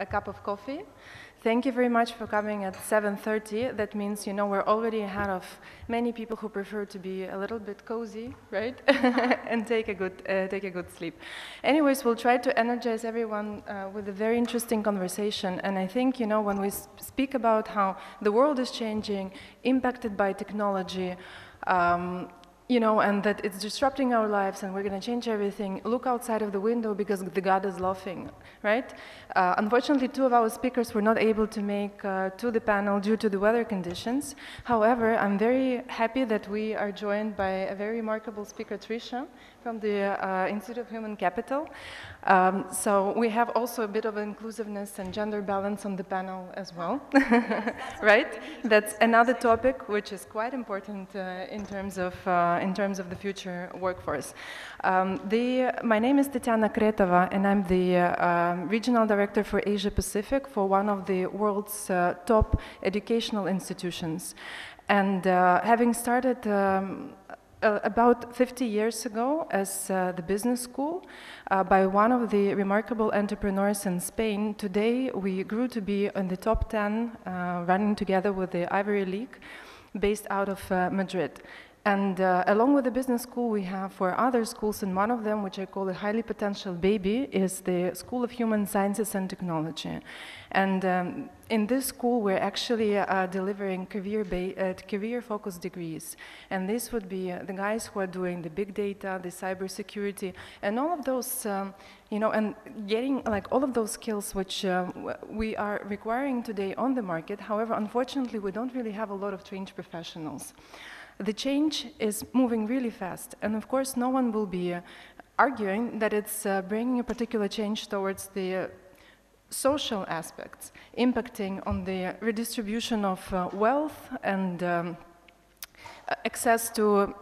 a cup of coffee. Thank you very much for coming at 7:30. That means, you know, we're already ahead of many people who prefer to be a little bit cozy, right? And take a good sleep. Anyways, we'll try to energize everyone with a very interesting conversation. And I think, you know, when we speak about how the world is changing, impacted by technology, you know, and that it's disrupting our lives and we're going to change everything, look outside of the window because the God is laughing, right? Unfortunately, two of our speakers were not able to make to the panel due to the weather conditions. However, I'm very happy that we are joined by a very remarkable speaker, Tricia, from the Institute of Human Capital. So we have also a bit of inclusiveness and gender balance on the panel as well, right? That's another topic which is quite important in terms of the future workforce. My name is Tetyana Kretova, and I'm the Regional Director for Asia Pacific for one of the world's top educational institutions. And having started about 50 years ago as the business school by one of the remarkable entrepreneurs in Spain, today we grew to be in the top 10 running together with the Ivory League based out of Madrid. And along with the business school, we have four other schools, and one of them, which I call a highly potential baby, is the School of Human Sciences and Technology. And in this school, we're actually delivering career-focused degrees. And this would be the guys who are doing the big data, the cybersecurity, and all of those, you know, and getting like all of those skills which we are requiring today on the market. However, unfortunately, we don't really have a lot of trained professionals. The change is moving really fast, and of course no one will be arguing that it's bringing a particular change towards the social aspects, impacting on the redistribution of wealth and access to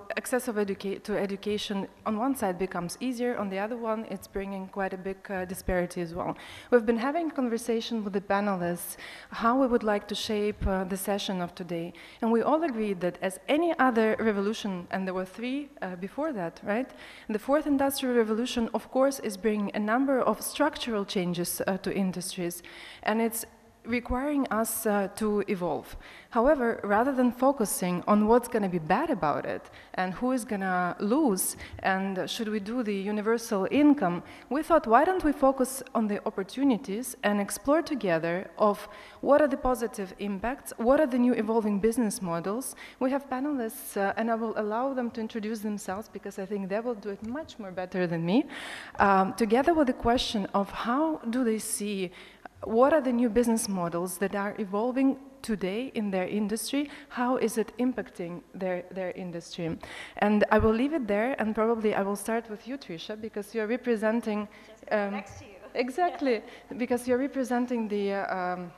education. On one side becomes easier, on the other one it's bringing quite a big disparity as well. We've been having conversation with the panelists how we would like to shape the session of today, and we all agreed that as any other revolution, and there were three before that, right? The fourth industrial revolution, of course, is bringing a number of structural changes to industries, and it's requiring us to evolve. However, rather than focusing on what's going to be bad about it and who is going to lose and should we do the universal income, we thought, why don't we focus on the opportunities and explore together of what are the positive impacts, what are the new evolving business models. We have panelists, and I will allow them to introduce themselves because I think they will do it much more better than me, together with the question of how do they see what are the new business models that are evolving today in their industry? How is it impacting their industry? And I will leave it there, and probably I will start with you, Tricia, because you're representing... Just next to you. Exactly, because you're representing the...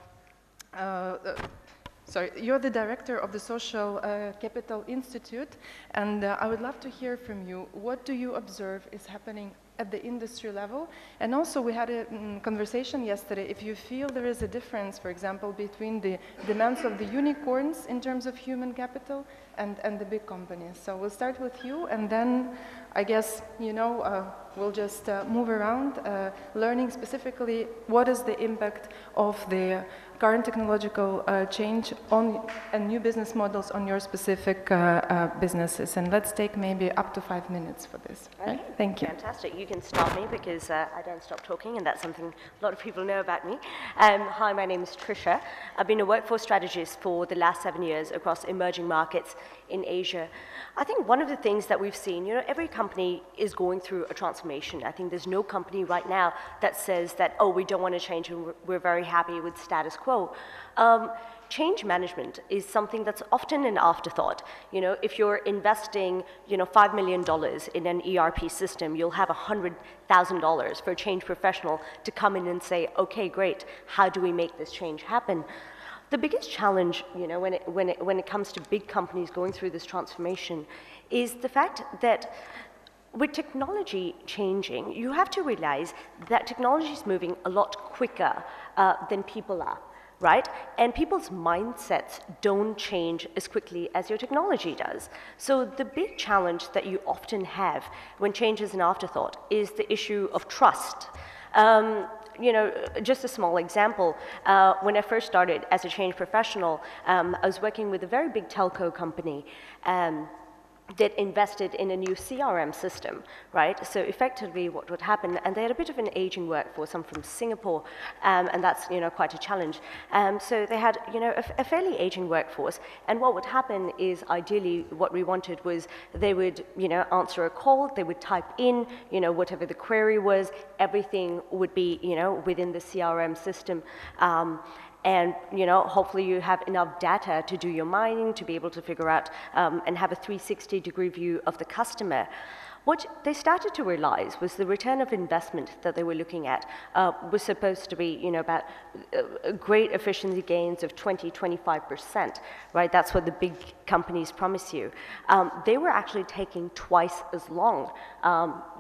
sorry, you're the director of the Social Capital Institute, and I would love to hear from you. What do you observe is happening at the industry level? And also we had a conversation yesterday, if you feel there is a difference, for example, between the demands of the unicorns in terms of human capital and the big companies. So we'll start with you, and then I guess, you know, we'll just move around, learning specifically what is the impact of the current technological change on and new business models on your specific businesses. And let's take maybe up to 5 minutes for this. Okay. Right? Thank you. Fantastic. You can stop me because I don't stop talking, and that's something a lot of people know about me. Hi, my name is Tricia. I've been a workforce strategist for the last 7 years across emerging markets in Asia. I think one of the things that we've seen, you know, every company is going through a transformation. I think there's no company right now that says that, oh, we don't want to change and we're very happy with status quo. Change management is something that's often an afterthought. You know, if you're investing, you know, $5 million in an ERP system, you'll have $100,000 for a change professional to come in and say, okay, great, how do we make this change happen? The biggest challenge, you know, when it comes to big companies going through this transformation is the fact that with technology changing, you have to realize that technology is moving a lot quicker than people are, right? And people's mindsets don't change as quickly as your technology does. So the big challenge that you often have when change is an afterthought is the issue of trust. you know, just a small example. When I first started as a change professional, I was working with a very big telco company that invested in a new CRM system, right? So effectively what would happen, and they had a bit of an aging workforce, some from Singapore, and that's, you know, quite a challenge. So they had, you know, a fairly aging workforce, and what would happen is ideally what we wanted was they would, you know, answer a call, they would type in, you know, whatever the query was, everything would be, you know, within the CRM system. And, you know, hopefully you have enough data to do your mining, to be able to figure out and have a 360-degree view of the customer. What they started to realize was the return of investment that they were looking at was supposed to be, you know, about great efficiency gains of 20, 25%, right? That's what the big companies promise you. They were actually taking twice as long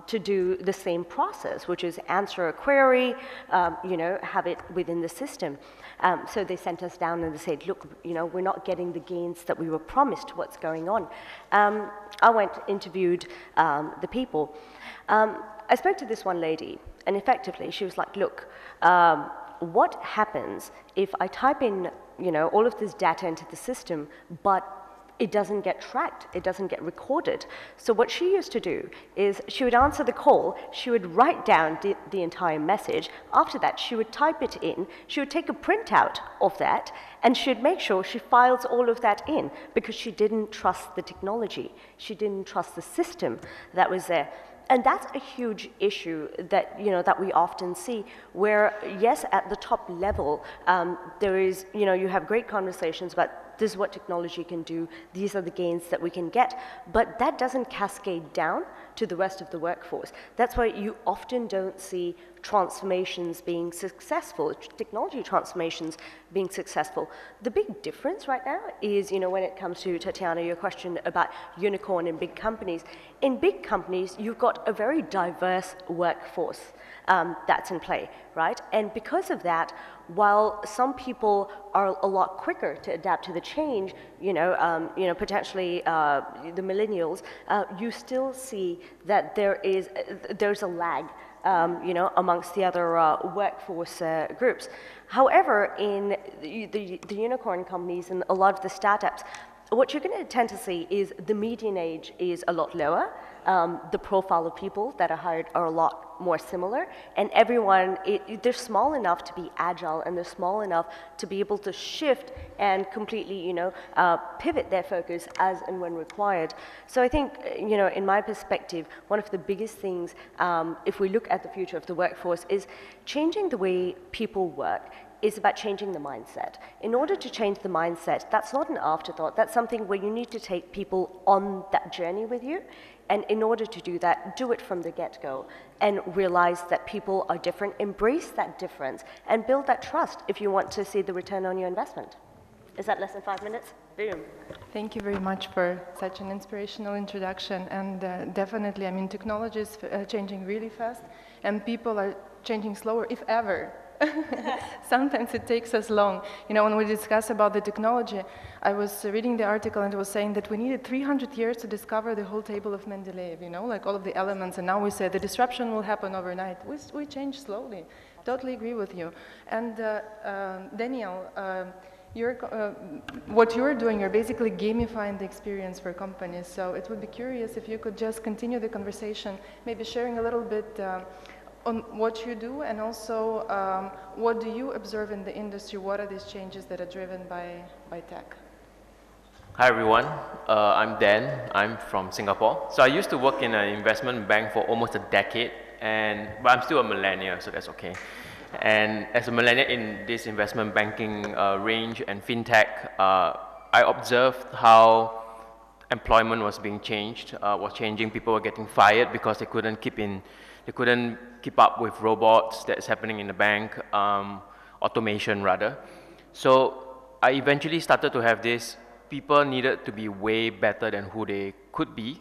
to do the same process, which is answer a query, you know, have it within the system. So they sent us down and they said, look, you know, we're not getting the gains that we were promised, what's going on? I went, interviewed the people. I spoke to this one lady, and effectively she was like, look, what happens if I type in, you know, all of this data into the system, but it doesn't get tracked, it doesn't get recorded? So what she used to do is she would answer the call, she would write down the entire message, after that she would type it in, she would take a printout of that, and she'd make sure she files all of that in, because she didn't trust the technology, she didn't trust the system that was there. And that's a huge issue that, you know, that we often see, where, yes, at the top level, there is, you know, you have great conversations about this is what technology can do, these are the gains that we can get, but that doesn't cascade down to the rest of the workforce. That's why you often don't see transformations being successful, technology transformations being successful. The big difference right now is, you know, when it comes to, Tetyana, your question about unicorn and big companies. In big companies, you've got a very diverse workforce that's in play, right? And because of that, while some people are a lot quicker to adapt to the change, you know, potentially the millennials, you still see that there's a lag, you know, amongst the other workforce groups. However, in the unicorn companies and a lot of the startups, what you're going to tend to see is the median age is a lot lower. The profile of people that are hired are a lot more similar, and everyone, they're small enough to be agile, and they're small enough to be able to shift and completely, you know, pivot their focus as and when required. So I think, you know, in my perspective, one of the biggest things, if we look at the future of the workforce, is changing the way people work. Is about changing the mindset. In order to change the mindset, that's not an afterthought, that's something where you need to take people on that journey with you, and in order to do that, do it from the get-go, and realize that people are different, embrace that difference, and build that trust if you want to see the return on your investment. Is that less than 5 minutes? Boom. Thank you very much for such an inspirational introduction, and definitely, I mean, technology is changing really fast, and people are changing slower, if ever. Sometimes it takes us long. You know, when we discuss about the technology, I was reading the article and it was saying that we needed 300 years to discover the whole table of Mendeleev, you know, like all of the elements, and now we say the disruption will happen overnight. We change slowly. Totally agree with you. And Daniel, what you're doing, you're basically gamifying the experience for companies, so it would be curious if you could just continue the conversation, maybe sharing a little bit on what you do, and also what do you observe in the industry? What are these changes that are driven by tech? Hi everyone, I'm Dan, I'm from Singapore. So I used to work in an investment bank for almost a decade, but I'm still a millennial, so that's okay. And as a millennial in this investment banking range and fintech, I observed how employment was being changed, people were getting fired because they couldn't keep in. They couldn't keep up with robots that's happening in the bank, automation rather. So I eventually started to have this, people needed to be way better than who they could be,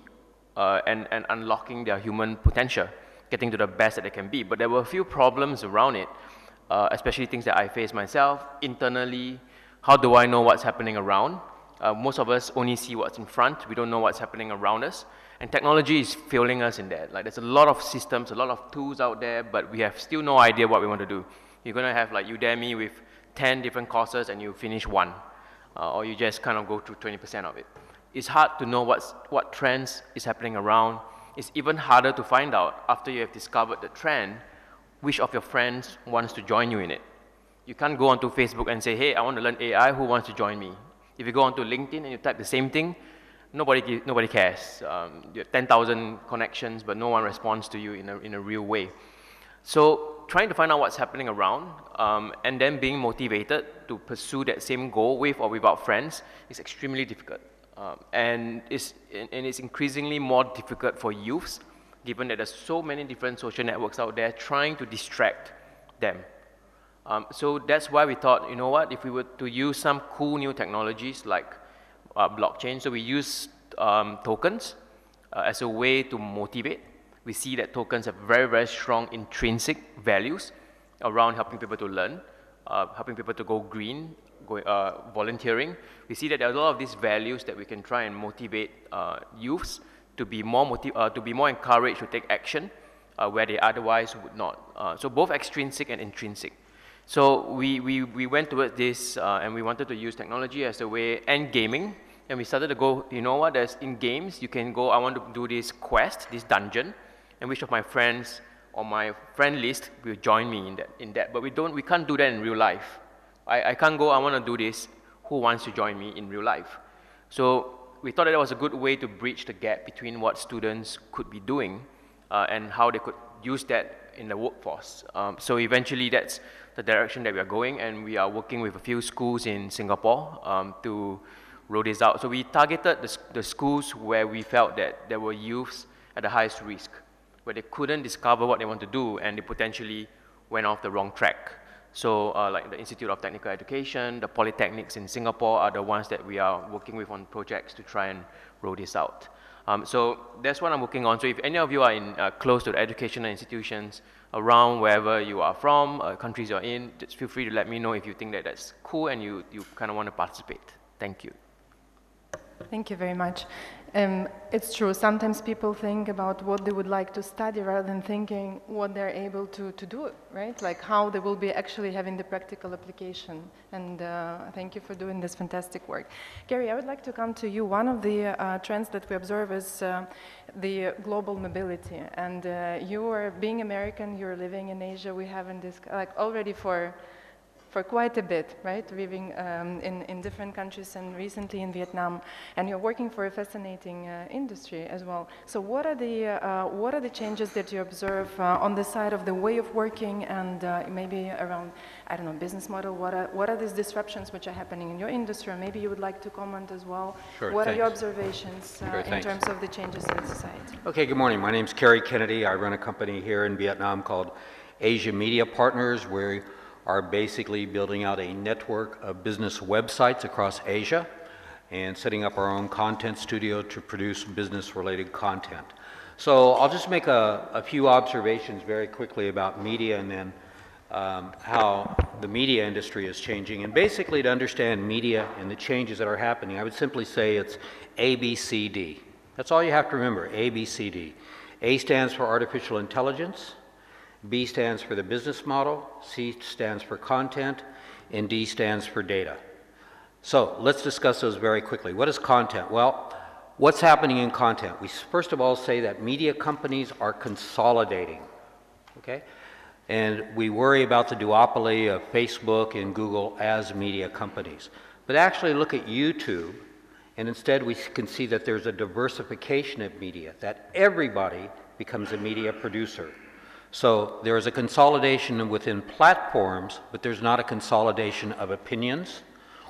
and unlocking their human potential, getting to the best that they can be. But there were a few problems around it, especially things that I faced myself internally. How do I know what's happening around? Most of us only see what's in front, we don't know what's happening around us. And technology is failing us in that. Like, there's a lot of systems, a lot of tools out there, but we have still no idea what we want to do. You're going to have like Udemy with 10 different courses and you finish one. Or you just kind of go through 20% of it. It's hard to know what trends is happening around. It's even harder to find out after you have discovered the trend, which of your friends wants to join you in it. You can't go onto Facebook and say, hey, I want to learn AI, who wants to join me? If you go onto LinkedIn and you type the same thing, nobody cares. You have 10,000 connections, but no one responds to you in a real way. So trying to find out what's happening around and then being motivated to pursue that same goal with or without friends is extremely difficult. And it's increasingly more difficult for youths, given that there's so many different social networks out there trying to distract them. So that's why we thought, you know what, if we were to use some cool new technologies like blockchain, so we use tokens as a way to motivate. We see that tokens have very, very strong intrinsic values around helping people to learn, helping people to go green, volunteering. We see that there are a lot of these values that we can try and motivate youths to be more encouraged to take action where they otherwise would not. So both extrinsic and intrinsic. So we went towards this and we wanted to use technology as a way, and gaming, and we started to go, you know what, there's in games, you can go, I want to do this quest, this dungeon, and which of my friends or my friend list will join me in that. But we can't do that in real life. I can't go, I want to do this, who wants to join me in real life? So we thought that was a good way to bridge the gap between what students could be doing and how they could use that in the workforce. So eventually that's the direction that we are going, and we are working with a few schools in Singapore to roll this out. So we targeted the schools where we felt that there were youths at the highest risk, where they couldn't discover what they want to do and they potentially went off the wrong track. So like the Institute of Technical Education, the polytechnics in Singapore are the ones that we are working with on projects to try and roll this out. So that's what I'm working on. So if any of you are in close to the educational institutions around wherever you are from, countries you're in, just feel free to let me know if you think that that's cool and you kind of want to participate. Thank you. Thank you very much. It's true, sometimes people think about what they would like to study rather than thinking what they're able to do, right? Like how they will be actually having the practical application. And thank you for doing this fantastic work. Gary, I would like to come to you. One of the trends that we observe is the global mobility. And you are, being American, you're living in Asia, we haven't discussed, like already for quite a bit, right? Living in different countries and recently in Vietnam, and you're working for a fascinating industry as well. So what are the changes that you observe on the side of the way of working and maybe around, I don't know, business model? What are these disruptions which are happening in your industry? Or maybe you would like to comment as well. Sure, what are your observations in terms of the changes in society? Okay, good morning. My name's Kerry Kennedy. I run a company here in Vietnam called Asia Media Partners, where are basically building out a network of business websites across Asia and setting up our own content studio to produce business-related content. So I'll just make a few observations very quickly about media and then how the media industry is changing. And basically to understand media and the changes that are happening, I would simply say it's ABCD. That's all you have to remember, ABCD. A stands for artificial intelligence. B stands for the business model, C stands for content, and D stands for data. So let's discuss those very quickly. What is content? Well, what's happening in content? We first of all say that media companies are consolidating, okay? And we worry about the duopoly of Facebook and Google as media companies. But actually look at YouTube, and instead we can see that there's a diversification of media, that everybody becomes a media producer. So there is a consolidation within platforms, but there's not a consolidation of opinions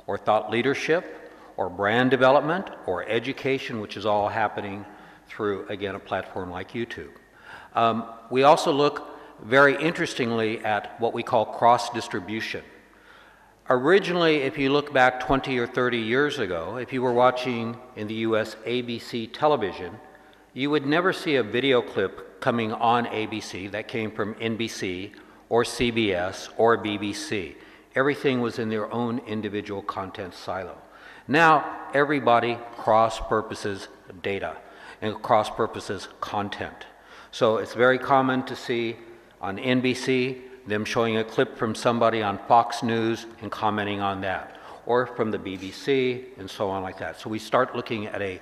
or thought leadership or brand development or education, which is all happening through, again, a platform like YouTube. We also look very interestingly at what we call cross-distribution. Originally, if you look back 20 or 30 years ago, if you were watching in the US ABC television, you would never see a video clip coming on ABC that came from NBC or CBS or BBC. Everything was in their own individual content silo. Now everybody cross-purposes data. and cross purposes content. So it's very common to see on NBC them showing a clip from somebody on Fox News and commenting on that, or from the BBC and so on like that. So we start looking at a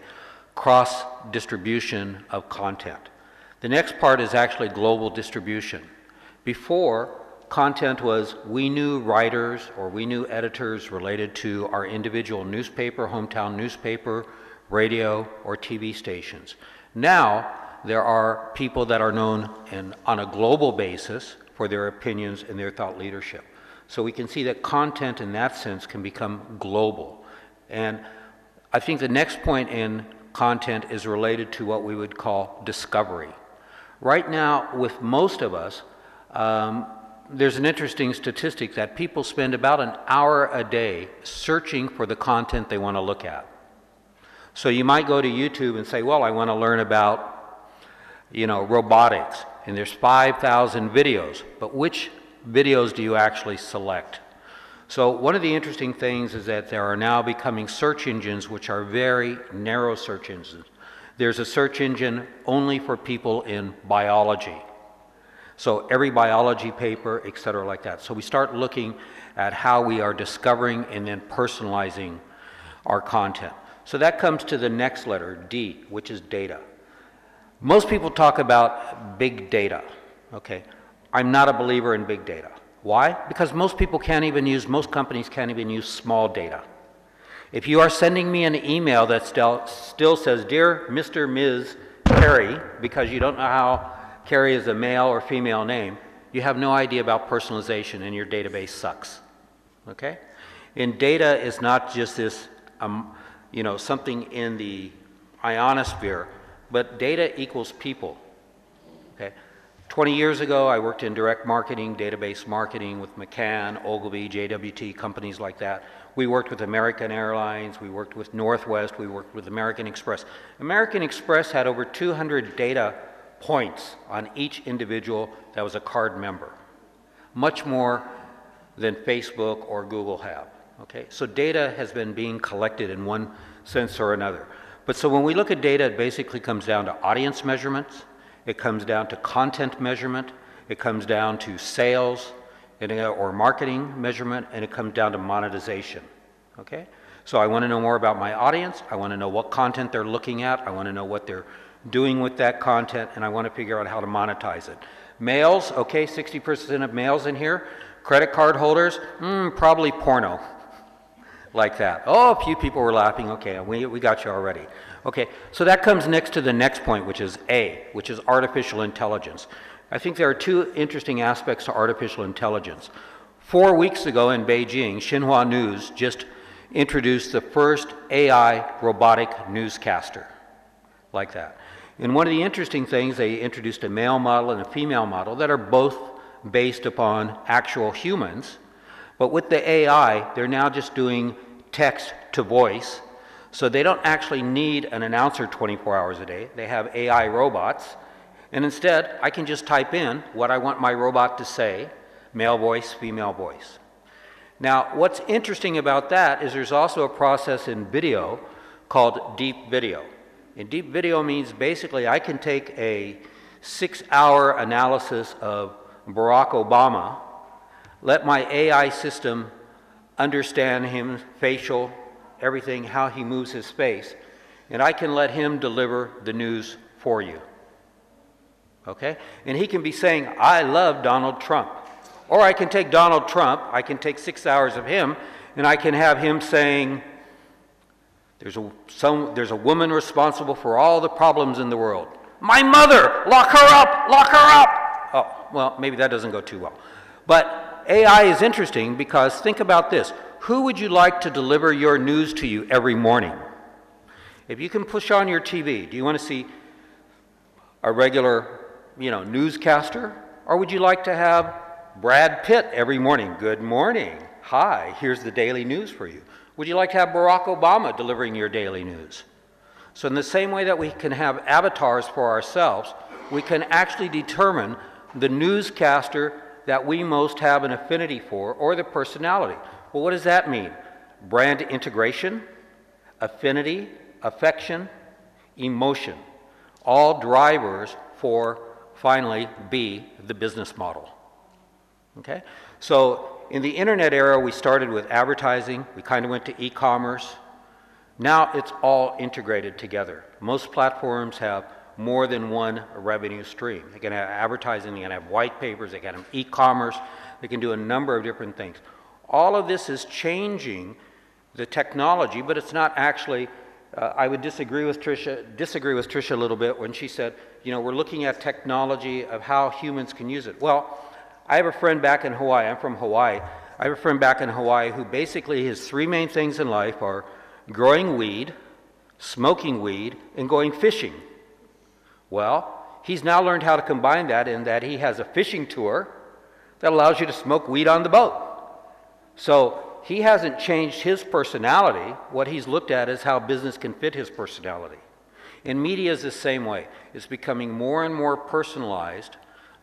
cross distribution of content. The next part is actually global distribution. Before, content was we knew writers or we knew editors related to our individual newspaper, hometown newspaper, radio, or TV stations. Now there are people that are known on a global basis for their opinions and their thought leadership. So we can see that content in that sense can become global. And I think the next point in content is related to what we would call discovery. Right now, with most of us, there's an interesting statistic that people spend about an hour a day searching for the content they want to look at. So you might go to YouTube and say, well, I want to learn about, you know, robotics, and there's 5,000 videos, but which videos do you actually select? So one of the interesting things is that there are now becoming search engines which are very narrow search engines. There's a search engine only for people in biology. So every biology paper, et cetera, like that. So we start looking at how we are discovering and then personalizing our content. So that comes to the next letter, D, which is data. Most people talk about big data, okay? I'm not a believer in big data. Why? Because most companies can't even use small data. If you are sending me an email that still says, Dear Mr. Ms. Carrie, because you don't know how Carrie is a male or female name, you have no idea about personalization and your database sucks, okay? And data is not just this, you know, something in the ionosphere, but data equals people, okay? 20 years ago, I worked in direct marketing, database marketing with McCann, Ogilvy, JWT, companies like that. We worked with American Airlines, we worked with Northwest, we worked with American Express. American Express had over 200 data points on each individual that was a card member, much more than Facebook or Google have, okay? So data has been being collected in one sense or another. But so when we look at data, it basically comes down to audience measurements, it comes down to content measurement, it comes down to sales or marketing measurement, and it comes down to monetization, okay? So I want to know more about my audience, I want to know what content they're looking at, I want to know what they're doing with that content, and I want to figure out how to monetize it. Males, okay, 60% of males in here. Credit card holders, probably porno, like that. Oh, a few people were laughing, okay, we got you already. Okay, so that comes next to the next point, which is A, which is artificial intelligence. I think there are two interesting aspects to artificial intelligence. 4 weeks ago in Beijing, Xinhua News just introduced the first AI robotic newscaster, like that. And one of the interesting things, they introduced a male model and a female model that are both based upon actual humans, but with the AI, they're now just doing text to voice, so they don't actually need an announcer 24 hours a day. They have AI robots, and instead, I can just type in what I want my robot to say, male voice, female voice. Now, what's interesting about that is there's also a process in video called deep video. And deep video means basically I can take a 6-hour analysis of Barack Obama, let my AI system understand him, facial, everything, how he moves his face, and I can let him deliver the news for you, okay? And he can be saying, I love Donald Trump. Or I can take Donald Trump, I can take 6 hours of him, and I can have him saying, there's a woman responsible for all the problems in the world. My mother! Lock her up! Lock her up! Oh, well, maybe that doesn't go too well. But AI is interesting because think about this. Who would you like to deliver your news to you every morning? If you can push on your TV, do you want to see a regular, you know, newscaster? Or would you like to have Brad Pitt every morning? Good morning. Hi, here's the daily news for you. Would you like to have Barack Obama delivering your daily news? So in the same way that we can have avatars for ourselves, we can actually determine the newscaster that we most have an affinity for, or the personality. Well, what does that mean? Brand integration, affinity, affection, emotion. all drivers for finally B, the business model. Okay? So in the internet era, we started with advertising, we kind of went to e-commerce. Now it's all integrated together. Most platforms have more than one revenue stream. They can have advertising, they can have white papers, they can have e-commerce, they can do a number of different things. All of this is changing the technology, but it's not actually, I would disagree with Tricia a little bit when she said, you know, we're looking at technology of how humans can use it. Well, I have a friend back in Hawaii, I'm from Hawaii, I have a friend back in Hawaii who basically his three main things in life are growing weed, smoking weed, and going fishing. Well, he's now learned how to combine that in that he has a fishing tour that allows you to smoke weed on the boat. So he hasn't changed his personality. What he's looked at is how business can fit his personality. And media is the same way. It's becoming more and more personalized,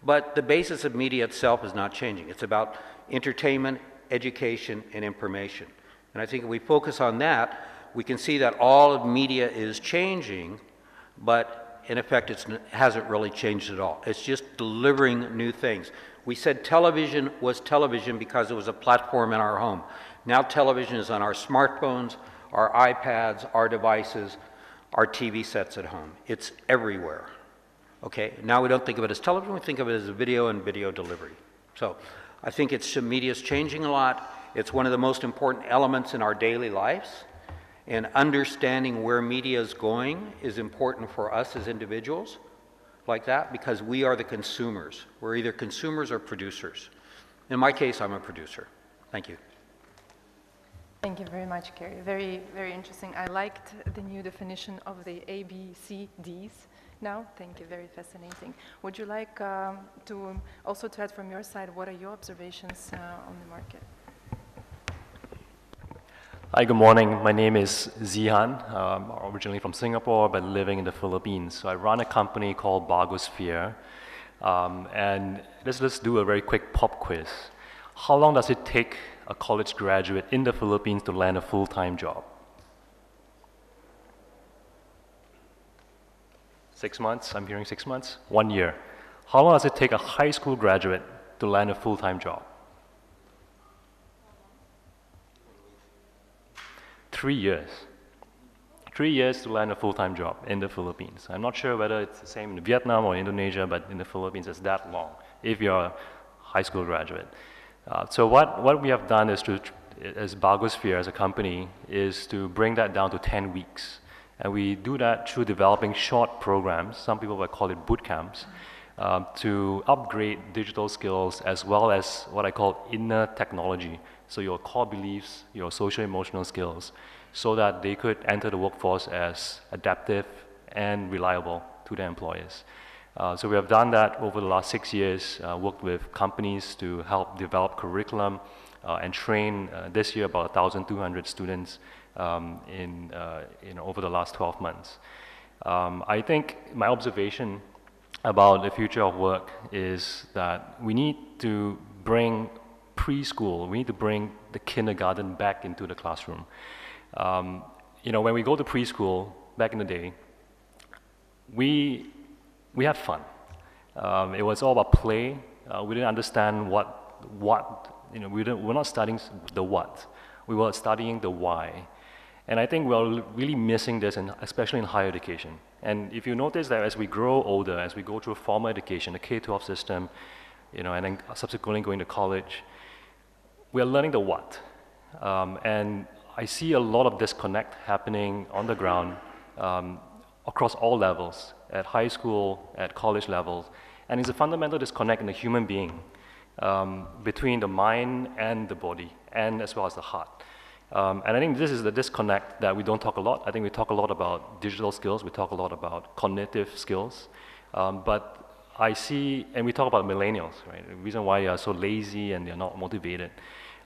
but the basis of media itself is not changing. It's about entertainment, education, and information. And I think if we focus on that, we can see that all of media is changing, but in effect, it hasn't really changed at all. It's just delivering new things. We said television was television because it was a platform in our home. Now television is on our smartphones, our iPads, our devices, our TV sets at home. It's everywhere. Okay, now we don't think of it as television, we think of it as a video and video delivery. So I think media's changing a lot. It's one of the most important elements in our daily lives. And understanding where media is going is important for us as individuals like that, because we are the consumers. We're either consumers or producers. In my case, I'm a producer. Thank you. Thank you very much, Kerry. Very, very interesting. I liked the new definition of the ABCDs now. Thank you, very fascinating. Would you like to add from your side, what are your observations on the market? Hi, good morning. My name is Zihan. I'm originally from Singapore, but living in the Philippines. So I run a company called BagoSphere. And let's do a very quick pop quiz. How long does it take a college graduate in the Philippines to land a full-time job? 6 months? I'm hearing 6 months. 1 year. How long does it take a high school graduate to land a full-time job? 3 years. 3 years to land a full-time job in the Philippines. I'm not sure whether it's the same in Vietnam or Indonesia, but in the Philippines it's that long if you're a high school graduate. So what we have done is to, as BagoSphere, as a company, is to bring that down to 10 weeks. And we do that through developing short programs, some people will call it boot camps, to upgrade digital skills as well as what I call inner technology. So your core beliefs, your social-emotional skills, so that they could enter the workforce as adaptive and reliable to their employers. So we have done that over the last 6 years, worked with companies to help develop curriculum and train this year about 1,200 students over the last 12 months. I think my observation about the future of work is that we need to bring preschool, we need to bring the kindergarten back into the classroom. You know, when we go to preschool back in the day, we had fun. It was all about play. We didn't understand we're not studying the what. We were studying the why. And I think we're really missing this, especially in higher education. And if you notice that as we grow older, as we go through formal education, the K-12 system, you know, and then subsequently going to college, we are learning the what. And I see a lot of disconnect happening on the ground across all levels, at high school, at college levels. And it's a fundamental disconnect in the human being between the mind and the body, and as well as the heart. And I think this is the disconnect that we don't talk a lot. I think we talk a lot about digital skills, we talk a lot about cognitive skills, but I see, and we talk about millennials, right? The reason why they are so lazy and they're not motivated.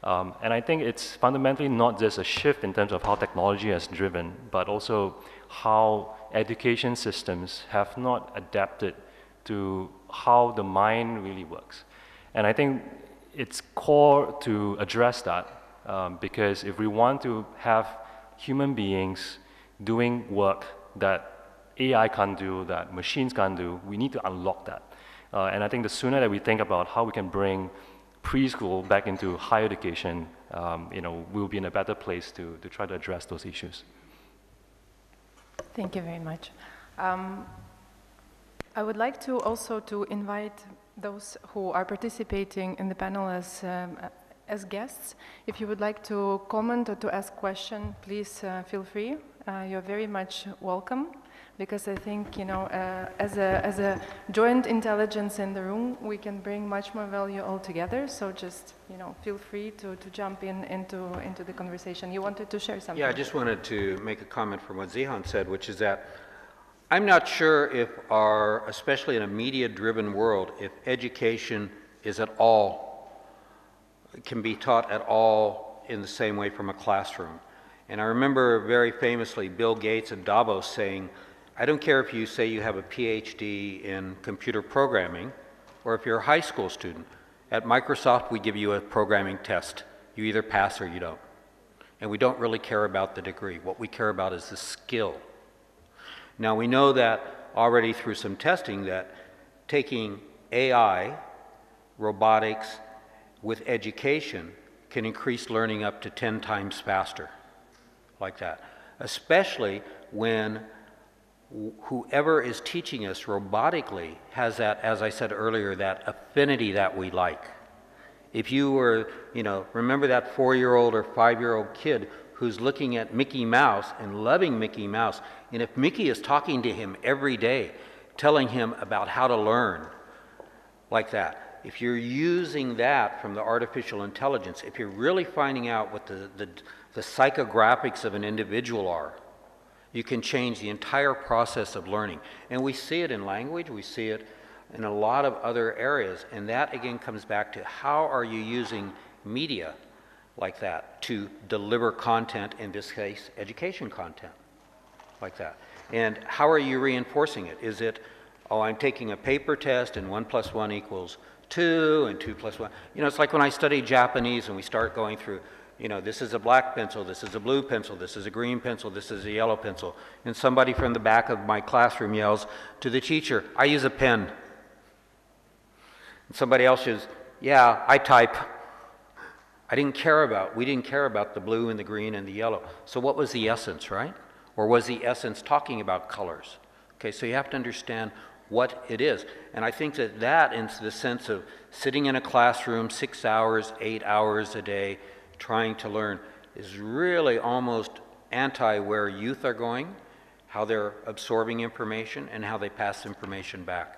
And I think it's fundamentally not just a shift in terms of how technology has driven, but also how education systems have not adapted to how the mind really works. And I think it's core to address that, because if we want to have human beings doing work that AI can't do, that machines can't do, we need to unlock that. And I think the sooner that we think about how we can bring preschool back into higher education, you know, we'll be in a better place to try to address those issues. Thank you very much. I would like to also to invite those who are participating in the panel as guests. If you would like to comment or to ask questions, please feel free. You're very much welcome, because I think, you know, as a joint intelligence in the room, we can bring much more value all together. So just, you know, feel free to jump in into the conversation. You wanted to share something? Yeah, I just wanted to make a comment from what Zihan said, which is that I'm not sure if our, especially in a media-driven world, if education is at all, can be taught at all in the same way from a classroom. And I remember very famously Bill Gates at Davos saying, I don't care if you say you have a PhD in computer programming or if you're a high school student. At Microsoft, we give you a programming test. You either pass or you don't. And we don't really care about the degree. What we care about is the skill. Now, we know that already through some testing that taking AI, robotics, with education can increase learning up to 10 times faster. Like that, especially when whoever is teaching us robotically has that, as I said earlier, that affinity that we like. If you were, you know, remember that 4-year-old or 5-year-old kid who's looking at Mickey Mouse and loving Mickey Mouse, and if Mickey is talking to him every day, telling him about how to learn, like that, if you're using that from the artificial intelligence, if you're really finding out what the psychographics of an individual are, you can change the entire process of learning. And we see it in language, we see it in a lot of other areas, and that again comes back to how are you using media like that to deliver content, in this case, education content like that. And how are you reinforcing it? Is it, oh, I'm taking a paper test and 1 + 1 = 2 and 2 + 1. You know, it's like when I study Japanese and we start going through, you know, this is a black pencil, this is a blue pencil, this is a green pencil, this is a yellow pencil. And somebody from the back of my classroom yells to the teacher, I use a pen. And somebody else says, yeah, I type. We didn't care about the blue and the green and the yellow. So what was the essence, right? Or was the essence talking about colors? Okay, so you have to understand what it is. And I think that that, in the sense of sitting in a classroom 6 hours, 8 hours a day, trying to learn, is really almost anti where youth are going, how they're absorbing information, and how they pass information back.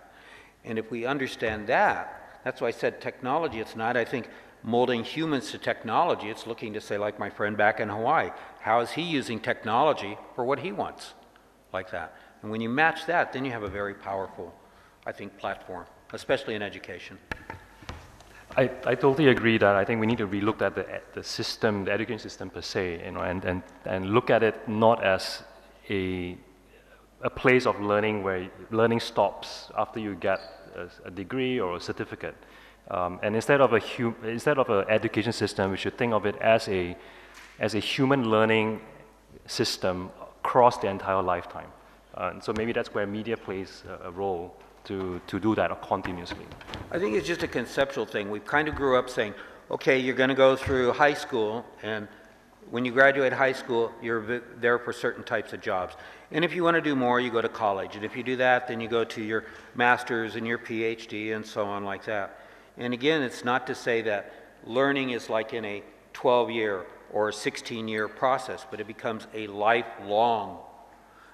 And if we understand that, that's why I said technology, it's not, I think, molding humans to technology, it's looking to say, like my friend back in Hawaii, how is he using technology for what he wants, like that. And when you match that, then you have a very powerful, I think, platform, especially in education. I totally agree that I think we need to relook at the system, the education system per se, you know, and look at it not as a place of learning where learning stops after you get a degree or a certificate. And instead of an education system, we should think of it as a human learning system across the entire lifetime. And so maybe that's where media plays a role. To do that continuously. I think it's just a conceptual thing. We kind of grew up saying, okay, you're going to go through high school, and when you graduate high school, you're there for certain types of jobs. And if you want to do more, you go to college. And if you do that, then you go to your master's and your PhD and so on like that. And again, it's not to say that learning is like in a 12-year or a 16-year process, but it becomes a lifelong.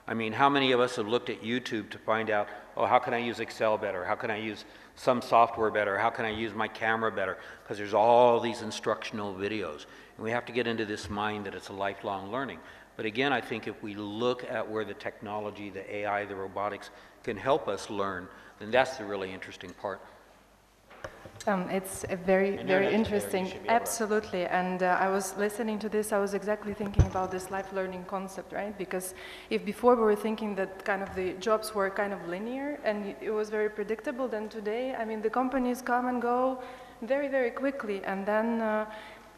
I mean, how many of us have looked at YouTube to find out, oh, how can I use Excel better? How can I use some software better? How can I use my camera better? Because there's all these instructional videos. And we have to get into this mind that it's a lifelong learning. But again, I think if we look at where the technology, the AI, the robotics can help us learn, then that's the really interesting part. It's a very interesting, absolutely, and I was listening to this, I was exactly thinking about this life learning concept, right? Because if before we were thinking that kind of the jobs were kind of linear and it was very predictable, then today, I mean, the companies come and go very, very quickly, and then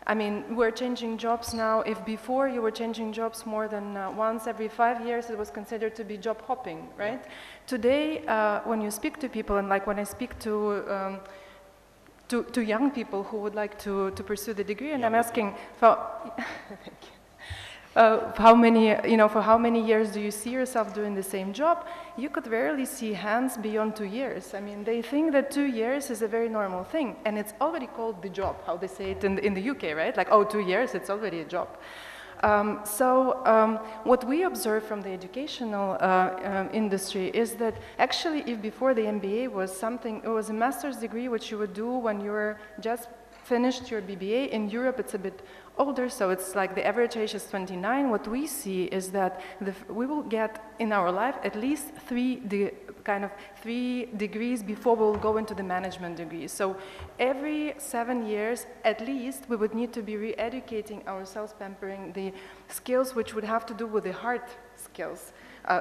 I mean, we're changing jobs now. If before you were changing jobs more than once every 5 years, it was considered to be job hopping, right? Yeah. Today, when you speak to people, and like when I speak to young people who would like to pursue the degree, and yeah, I'm asking, for how many years do you see yourself doing the same job? You could rarely see hands beyond 2 years. I mean, they think that 2 years is a very normal thing, and it's already called the job, how they say it in the UK, right? Like, oh, 2 years, it's already a job. What we observe from the educational industry is that actually, if before the MBA was something, it was a master's degree, which you would do when you were just finished your BBA. In Europe, it's a bit older, so it's like the average age is 29. What we see is that we will get in our life at least three degrees before we'll go into the management degree. So every 7 years, at least, we would need to be re-educating ourselves, pampering the skills which would have to do with the hard skills.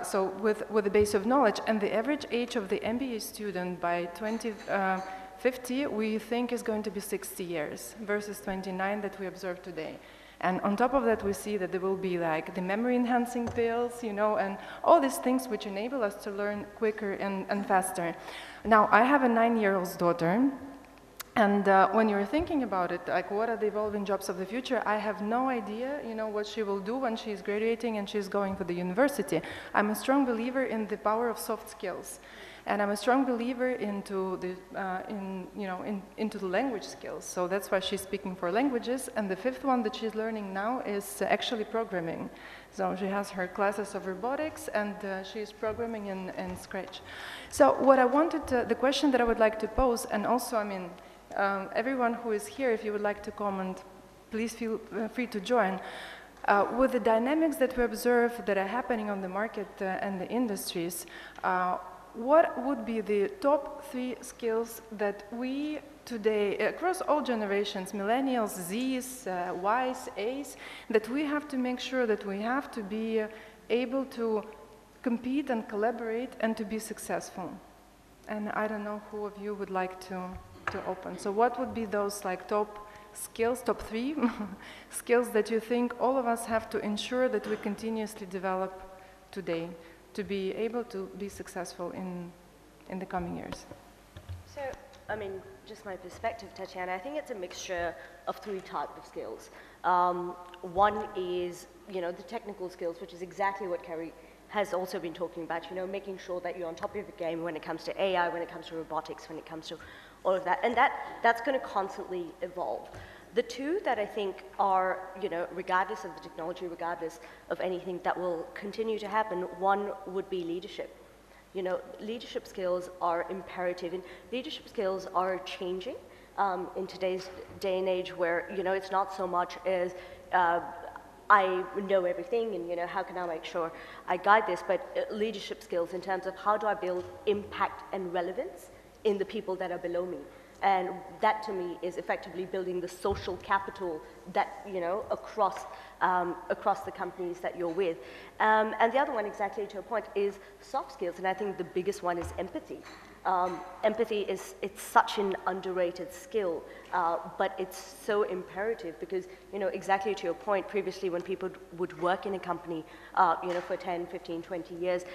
So with the base of knowledge, and the average age of the MBA student by 2050, we think is going to be 60 years versus 29 that we observe today. And on top of that, we see that there will be like the memory-enhancing pills, you know, and all these things which enable us to learn quicker and faster. Now, I have a 9-year-old's daughter, and when you're thinking about it, like what are the evolving jobs of the future, I have no idea, you know, what she will do when she's graduating and she's going for the university. I'm a strong believer in the power of soft skills. And I'm a strong believer into the language skills. So that's why she's speaking 4 languages. And the 5th one that she's learning now is actually programming. So she has her classes of robotics, and she's programming in Scratch. So what I wanted, the question that I would like to pose, and also, I mean, everyone who is here, if you would like to comment, please feel free to join. With the dynamics that we observe that are happening on the market and the industries, what would be the top 3 skills that we today, across all generations, millennials, Zs, Ys, As, that we have to make sure that we have to be able to compete and collaborate and to be successful? And I don't know who of you would like to open. So what would be those like top skills, top 3 skills that you think all of us have to ensure that we continuously develop today to be able to be successful in the coming years? So, I mean, just my perspective, Tetyana, I think it's a mixture of 3 types of skills. One is, you know, the technical skills, which is exactly what Kerry has also been talking about, you know, making sure that you're on top of your game when it comes to AI, when it comes to robotics, when it comes to all of that. And that's going to constantly evolve. The 2 that I think are, you know, regardless of the technology, regardless of anything that will continue to happen, one would be leadership. You know, leadership skills are imperative, and leadership skills are changing in today's day and age where, you know, it's not so much as I know everything and, you know, how can I make sure I guide this, but leadership skills in terms of how do I build impact and relevance in the people that are below me. And that, to me, is effectively building the social capital that, you know, across the companies that you're with. And the other one, exactly to your point, is soft skills. And I think the biggest one is empathy. Empathy it's such an underrated skill, but it's so imperative because, you know, exactly to your point, previously when people would work in a company, you know, for 10, 15, 20 years,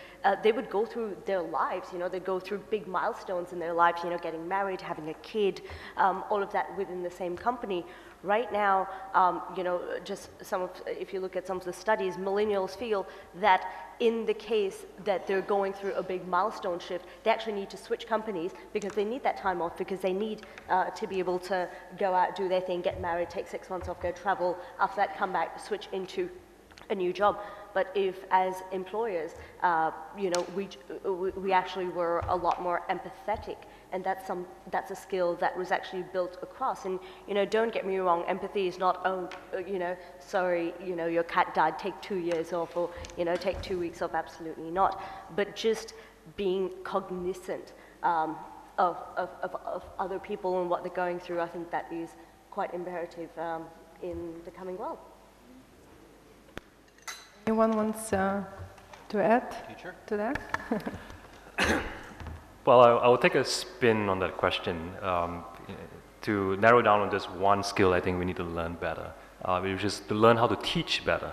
they would go through their lives, you know, they'd go through big milestones in their lives, you know, getting married, having a kid, all of that within the same company. Right now, you know, just if you look at some of the studies, millennials feel that in the case that they're going through a big milestone shift, they actually need to switch companies because they need that time off, because they need to be able to go out, do their thing, get married, take 6 months off, go travel, after that come back, switch into a new job. But if, as employers, you know, we actually were a lot more empathetic, and that's a skill that was actually built across. And, you know, don't get me wrong, empathy is not, oh, you know, sorry, you know, your cat died, take 2 years off, or, you know, take 2 weeks off, absolutely not. But just being cognizant of other people and what they're going through, I think that is quite imperative in the coming world. Anyone wants to add to that? Well, I will take a spin on that question to narrow down on this one skill I think we need to learn better, which is to learn how to teach better.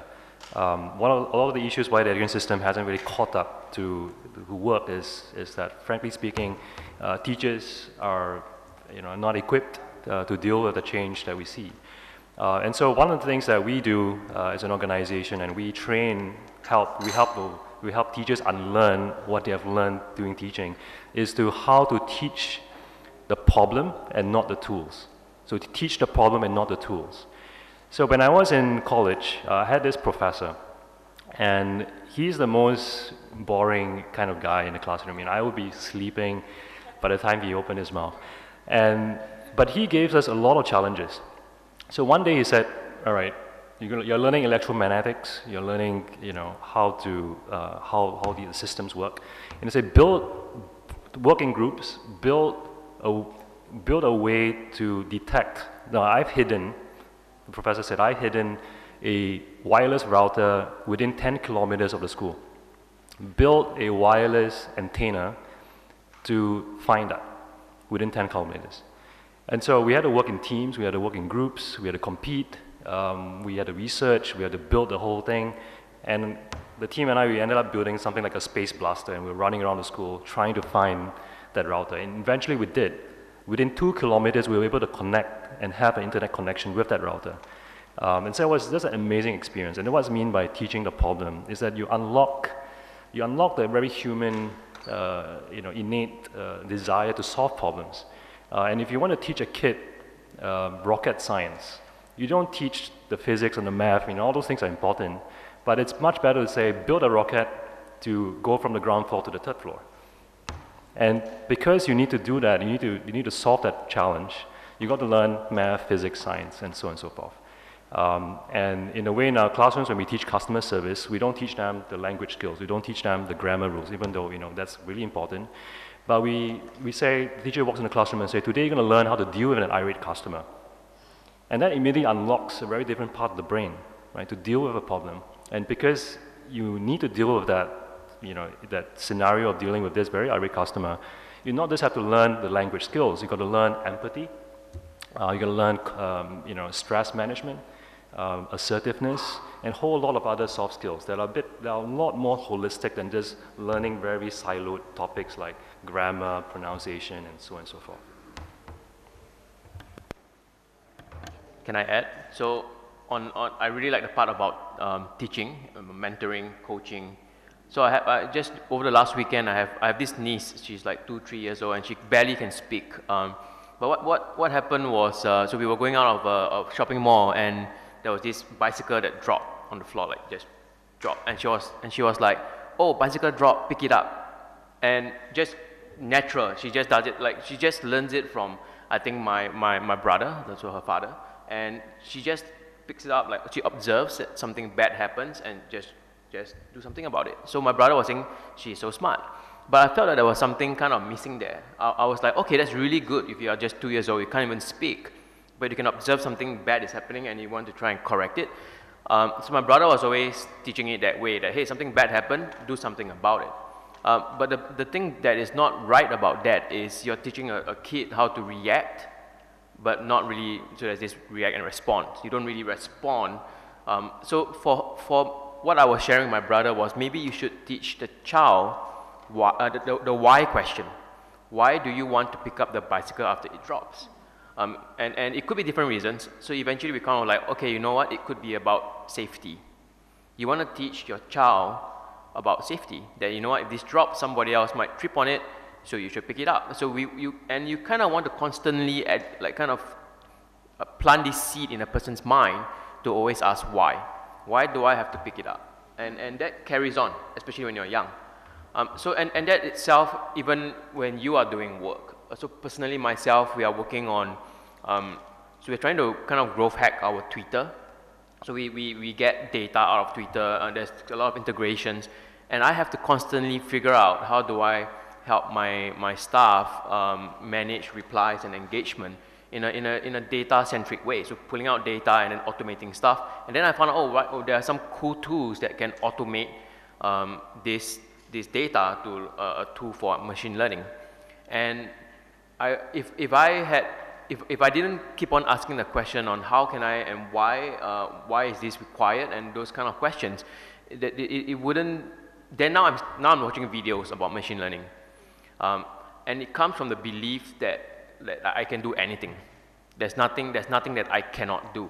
A lot of the issues why the education system hasn't really caught up to the work is that, frankly speaking, teachers are not equipped to deal with the change that we see. And so one of the things that we do as an organization, and we train, we help teachers unlearn what they have learned doing teaching, is to how to teach the problem and not the tools. So to teach the problem and not the tools. So when I was in college, I had this professor, and he's the most boring kind of guy in the classroom. I would be sleeping by the time he opened his mouth. But he gave us a lot of challenges. So one day he said, all right, you're learning electromagnetics, you're learning how the systems work. And he said, build working groups, build a way to detect. Now I've hidden, the professor said, I've hidden a wireless router within 10 kilometers of the school. Build a wireless antenna to find that within 10 kilometers. And so we had to work in teams, we had to work in groups, we had to compete, we had to research, we had to build the whole thing. And the team and I, we ended up building something like a space blaster, and we were running around the school trying to find that router. And eventually we did. Within 2 kilometers, we were able to connect and have an internet connection with that router. And so it was just an amazing experience. And what I mean by teaching the problem is that you unlock the very human, innate desire to solve problems. And if you want to teach a kid rocket science, you don't teach the physics and the math, all those things are important, but it's much better to say, build a rocket to go from the ground floor to the third floor. And because you need to do that, you need to solve that challenge, you've got to learn math, physics, science, and so on and so forth. And in a way, in our classrooms, when we teach customer service, we don't teach them the language skills, we don't teach them the grammar rules, even though, that's really important. But we say, the teacher walks in the classroom and say, today you're going to learn how to deal with an irate customer. And that immediately unlocks a very different part of the brain, right, to deal with a problem. And because you need to deal with that, that scenario of dealing with this very irate customer, you not just have to learn the language skills, you've got to learn empathy, you've got to learn, stress management, assertiveness, and a whole lot of other soft skills that are a lot more holistic than just learning very siloed topics like grammar, pronunciation, and so on and so forth. Can I add? So, I really like the part about teaching, mentoring, coaching. So I just over the last weekend, I have this niece. She's like 2-3 years old, and she barely can speak. But what happened was, so we were going out of a shopping mall, and there was this bicycle that dropped on the floor, like just dropped. And she was like, oh, bicycle dropped, pick it up. And just natural, she just does it, like she just learns it from, I think my brother, that's her father. And she just picks it up, like she observes that something bad happens and just do something about it. So my brother was saying, she's so smart. But I felt that there was something kind of missing there. I was like, okay, that's really good if you are just 2 years old, you can't even speak. But you can observe something bad is happening and you want to try and correct it. So my brother was always teaching it that way, that hey, something bad happened, do something about it. But the thing that is not right about that is you're teaching a kid how to react, but not really, so there's this react and respond. You don't really respond. So for what I was sharing with my brother was maybe you should teach the child why, the why question. Why do you want to pick up the bicycle after it drops? And it could be different reasons. So eventually we kind of like, okay, you know what? It could be about safety. You want to teach your child about safety. That you know what? If this drops, somebody else might trip on it, so you should pick it up. So you kind of want to constantly plant this seed in a person's mind to always ask why. Why do I have to pick it up? And that carries on, especially when you're young. And that itself, even when you are doing work. So personally, myself, we are working on, so we're trying to kind of growth hack our Twitter. So we get data out of Twitter, and there's a lot of integrations. And I have to constantly figure out how do I help my staff manage replies and engagement in a data-centric way. So pulling out data and then automating stuff. And then I found out, there are some cool tools that can automate this data to a tool for machine learning. And I, if I had, if I didn't keep on asking the question on how can I and why is this required and those kind of questions, that it wouldn't. Then now I'm watching videos about machine learning, and it comes from the belief that I can do anything. There's nothing that I cannot do,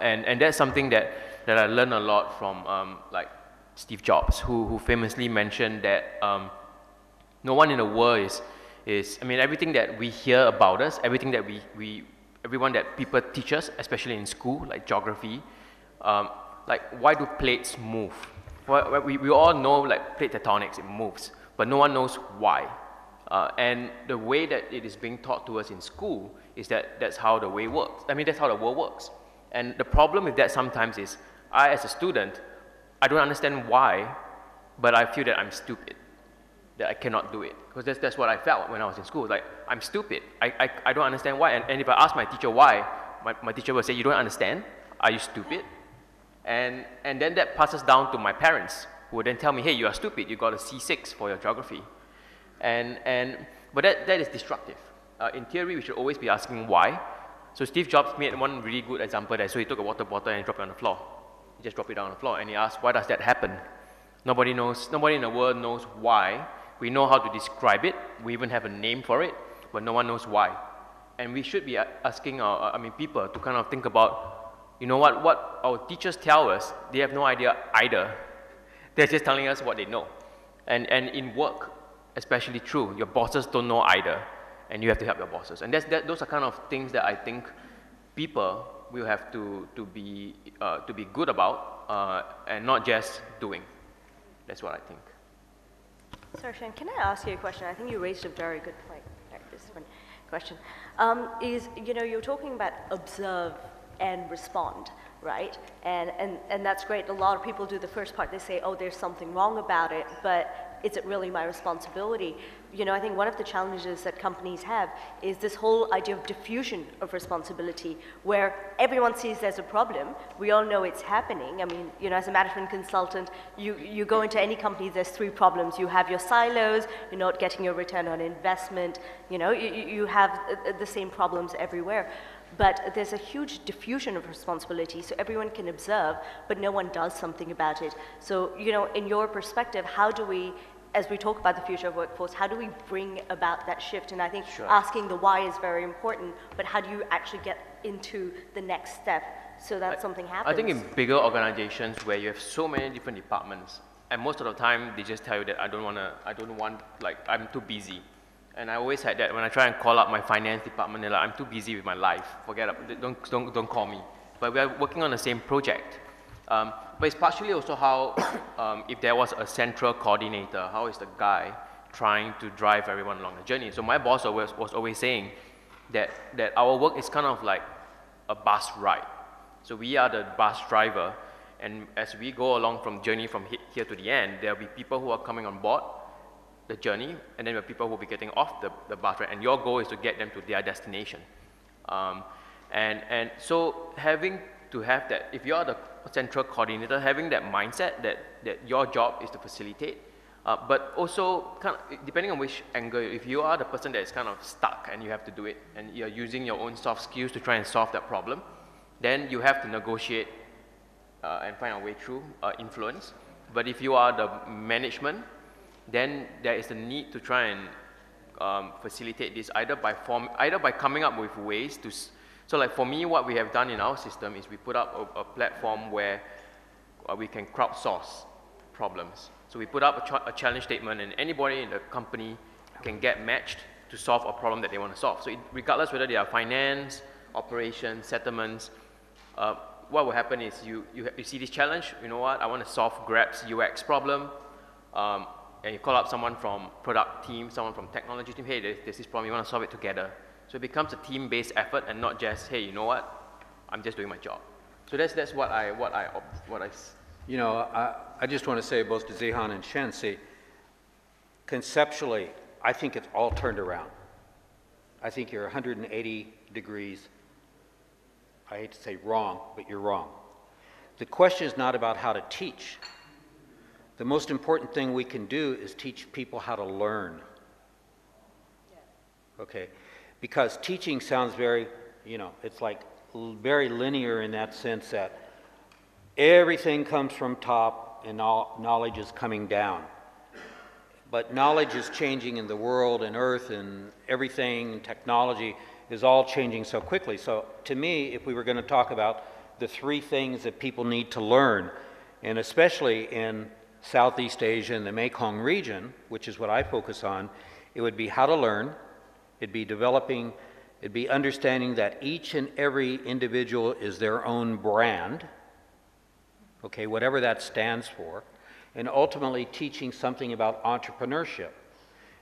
and that's something that I learned a lot from like Steve Jobs, who famously mentioned that no one in the world is, I mean, everything that we hear about us, everything that everyone that people teach us, especially in school, like geography, like why do plates move? Well, we all know like plate tectonics, it moves, but no one knows why. And the way that it is being taught to us in school is that that's how the way works. I mean, that's how the world works. And the problem with that sometimes is, I as a student, I don't understand why, but I feel that I'm stupid, that I cannot do it. Because that's what I felt when I was in school. Like, I'm stupid. I don't understand why. And if I ask my teacher why, my teacher will say, you don't understand? Are you stupid? And then that passes down to my parents, who would then tell me, hey, you are stupid. You got a C6 for your geography. But that is destructive. In theory, we should always be asking why. So Steve Jobs made one really good example there. So he took a water bottle and dropped it on the floor. He just dropped it down on the floor. And he asked, why does that happen? Nobody knows. Nobody in the world knows why. We know how to describe it. We even have a name for it, but no one knows why. And we should be asking people to kind of think about, you know what our teachers tell us, they have no idea either. They're just telling us what they know. And in work, especially true, your bosses don't know either, and you have to help your bosses. And those are kind of things that I think people will have to be good about and not just doing. That's what I think. Sarshan, can I ask you a question? I think you raised a very good point. Right, this one question is, you know, you're talking about observe and respond, right? And that's great. A lot of people do the first part. They say, oh, there's something wrong about it, but is it really my responsibility? You know, I think one of the challenges that companies have is this whole idea of diffusion of responsibility, where everyone sees there's a problem. We all know it's happening. I mean, you know, as a management consultant, you go into any company, there's three problems. You have your silos, you're not getting your return on investment, you know, you have the same problems everywhere. But there's a huge diffusion of responsibility, so everyone can observe, but no one does something about it. So, you know, in your perspective, how do we, as we talk about the future of workforce, how do we bring about that shift? And I think sure. Asking the why is very important, but how do you actually get into the next step so that something happens? I think in bigger organizations where you have so many different departments, and most of the time they just tell you that I don't want, I'm too busy. And I always had that when I try and call up my finance department, they're like, I'm too busy with my life. Forget it, don't call me. But we are working on the same project. But it's partially also how, if there was a central coordinator, how is the guy trying to drive everyone along the journey? So my boss was always saying that our work is kind of like a bus ride. So we are the bus driver, and as we go along from journey from here to the end, there'll be people who are coming on board the journey, and then the people will be getting off the bus, right? And your goal is to get them to their destination. And so having to have that, if you're the central coordinator, having that mindset that your job is to facilitate, but also kind of, depending on which angle, if you are the person that is kind of stuck and you have to do it, and you're using your own soft skills to try and solve that problem, then you have to negotiate and find a way through influence. But if you are the management, then there is the need to try and facilitate this either by coming up with ways to. So like for me, what we have done in our system is we put up a platform where we can crowdsource problems. So we put up a challenge statement, and anybody in the company can get matched to solve a problem that they want to solve. So regardless whether they are finance, operations, settlements, what will happen is you see this challenge, you know what, I want to solve Grab's UX problem. And you call up someone from product team, someone from technology team, hey, there's this problem, you want to solve it together. So it becomes a team-based effort and not just, hey, you know what, I'm just doing my job. So that's what I. You know, I just want to say both to Zihan and Shansi, conceptually, I think it's all turned around. I think you're 180 degrees, I hate to say wrong, but you're wrong. The question is not about how to teach. The most important thing we can do is teach people how to learn. Okay, because teaching sounds very, it's like very linear in that sense that everything comes from top and all knowledge is coming down. But knowledge is changing in the world and earth and everything, technology is all changing so quickly. So to me, if we were going to talk about the three things that people need to learn, and especially in Southeast Asia and the Mekong region, which is what I focus on, it would be how to learn, it'd be developing, it'd be understanding that each and every individual is their own brand, okay, whatever that stands for, and ultimately teaching something about entrepreneurship.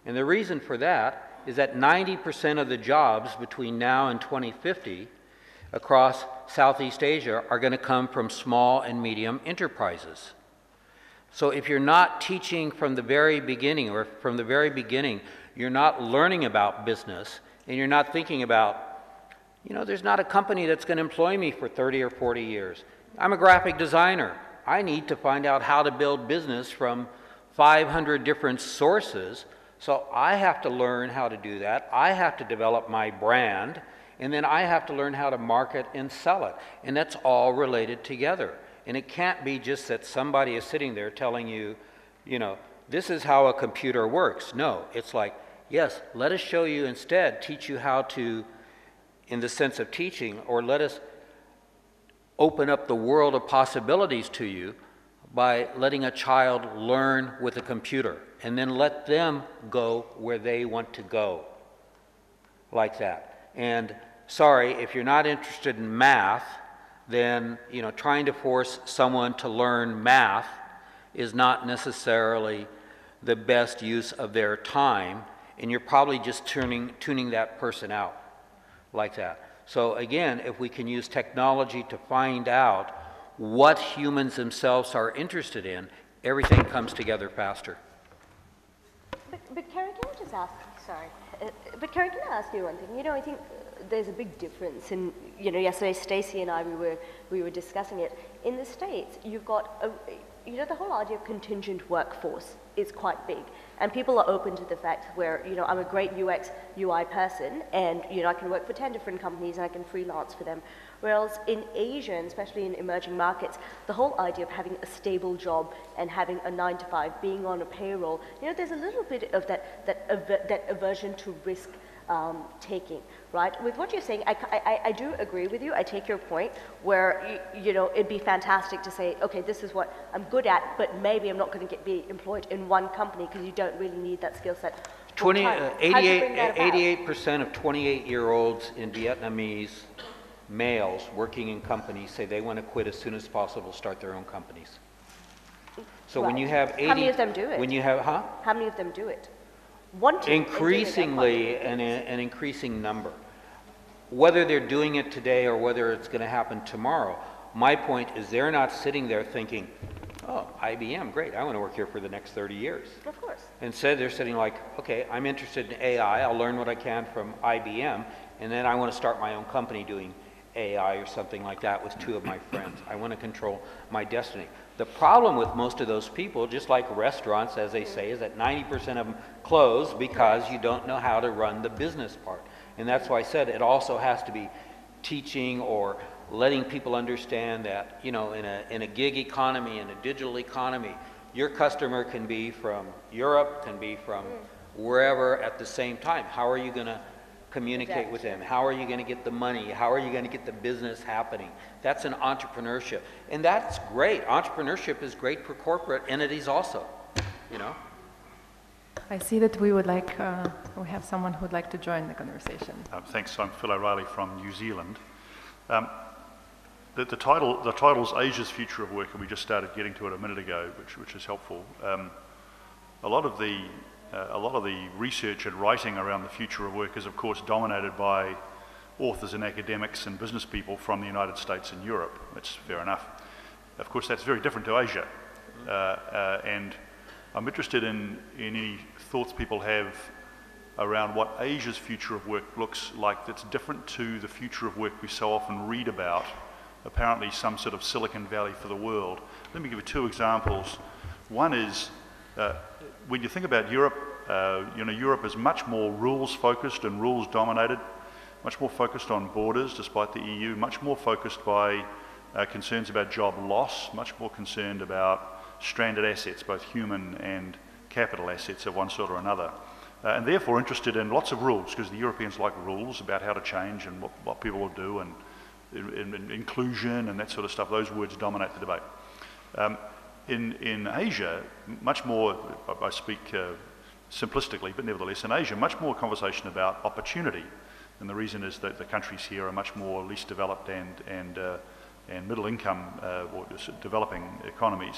And the reason for that is that 90% of the jobs between now and 2050 across Southeast Asia are going to come from small and medium enterprises. So if you're not teaching from the very beginning, or from the very beginning, you're not learning about business, and you're not thinking about, there's not a company that's going to employ me for 30 or 40 years. I'm a graphic designer. I need to find out how to build business from 500 different sources, so I have to learn how to do that. I have to develop my brand, and then I have to learn how to market and sell it, and that's all related together. And it can't be just that somebody is sitting there telling you, this is how a computer works. No, it's like, yes, let us show you instead, teach you how to, in the sense of teaching, or let us open up the world of possibilities to you by letting a child learn with a computer and then let them go where they want to go, like that. And sorry, if you're not interested in math, then trying to force someone to learn math is not necessarily the best use of their time, and you're probably just tuning that person out, like that. So again, if we can use technology to find out what humans themselves are interested in, everything comes together faster. But Carrie, can I just ask, sorry, but Carrie, can I ask you one thing? I think there's a big difference in, yesterday Stacey and I, we were discussing it. In the States, you've got, the whole idea of contingent workforce is quite big. And people are open to the fact where, I'm a great UX, UI person, and, I can work for 10 different companies and I can freelance for them. Whereas in Asia, and especially in emerging markets, the whole idea of having a stable job and having a 9-to-5, being on a payroll, there's a little bit of that aversion to risk taking, right? With what you're saying, I do agree with you. I take your point where, it'd be fantastic to say, okay, this is what I'm good at, but maybe I'm not going to be employed in one company because you don't really need that skill set. 88% of 28-year-olds in Vietnamese males working in companies say they want to quit as soon as possible, start their own companies. So right. When you have 80... How many of them do it? When you have, huh? How many of them do it? Increasingly, an increasing number. Whether they're doing it today or whether it's going to happen tomorrow, my point is they're not sitting there thinking, oh, IBM, great, I want to work here for the next 30 years. Of course. Instead, they're sitting like, okay, I'm interested in AI, I'll learn what I can from IBM, and then I want to start my own company doing AI or something like that with two of my friends. I want to control my destiny. The problem with most of those people, just like restaurants, as they say, is that 90% of them close because you don't know how to run the business part. And that's why I said it also has to be teaching or letting people understand that, in a gig economy, in a digital economy, your customer can be from Europe, can be from wherever at the same time. How are you going to communicate with them? How are you going to get the money? How are you going to get the business happening? That's an entrepreneurship. And that's great. Entrepreneurship is great for corporate entities also, I see that we would like, we have someone who would like to join the conversation. Thanks. I'm Phil O'Reilly from New Zealand. The title's Asia's Future of Work, and we just started getting to it a minute ago, which is helpful. A lot of the research and writing around the future of work is, of course, dominated by authors and academics and business people from the United States and Europe. That's fair enough. Of course, that's very different to Asia. And I'm interested in any thoughts people have around what Asia's future of work looks like that's different to the future of work we so often read about, apparently some sort of Silicon Valley for the world. Let me give you two examples. One is, when you think about Europe Europe is much more rules-focused and rules-dominated, much more focused on borders, despite the EU, much more focused by concerns about job loss, much more concerned about stranded assets, both human and capital assets of one sort or another. And therefore interested in lots of rules, because the Europeans like rules about how to change and what people will do, and inclusion and that sort of stuff. Those words dominate the debate. In Asia, much more, I speak simplistically, but nevertheless, in Asia, much more conversation about opportunity. And the reason is that the countries here are much more least developed and middle income or developing economies.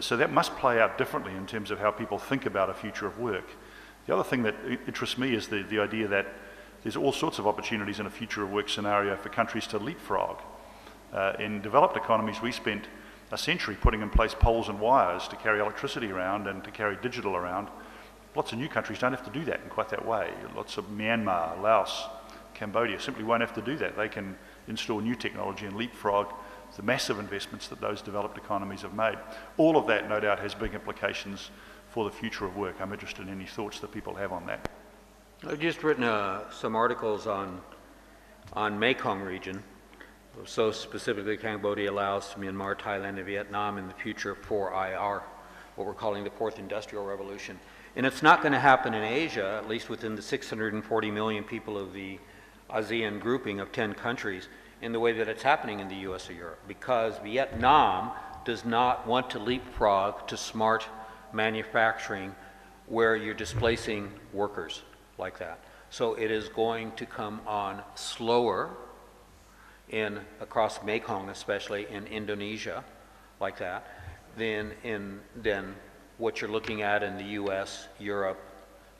So that must play out differently in terms of how people think about a future of work. The other thing that interests me is the idea that there's all sorts of opportunities in a future of work scenario for countries to leapfrog. In developed economies, we spent a century putting in place poles and wires to carry electricity around and to carry digital around. Lots of new countries don't have to do that in quite that way. Lots of Myanmar, Laos, Cambodia simply won't have to do that. They can install new technology and leapfrog the massive investments that those developed economies have made. All of that, no doubt, has big implications for the future of work. I'm interested in any thoughts that people have on that. I've just written some articles on Mekong region, so specifically Cambodia, Laos, Myanmar, Thailand, and Vietnam in the future for IR, what we're calling the Fourth Industrial Revolution. And it's not going to happen in Asia, at least within the 640 million people of the ASEAN grouping of 10 countries, in the way that it's happening in the US or Europe, because Vietnam does not want to leapfrog to smart manufacturing where you're displacing workers like that. So it is going to come on slower across Mekong, especially in Indonesia, like that, than what you're looking at in the US, Europe,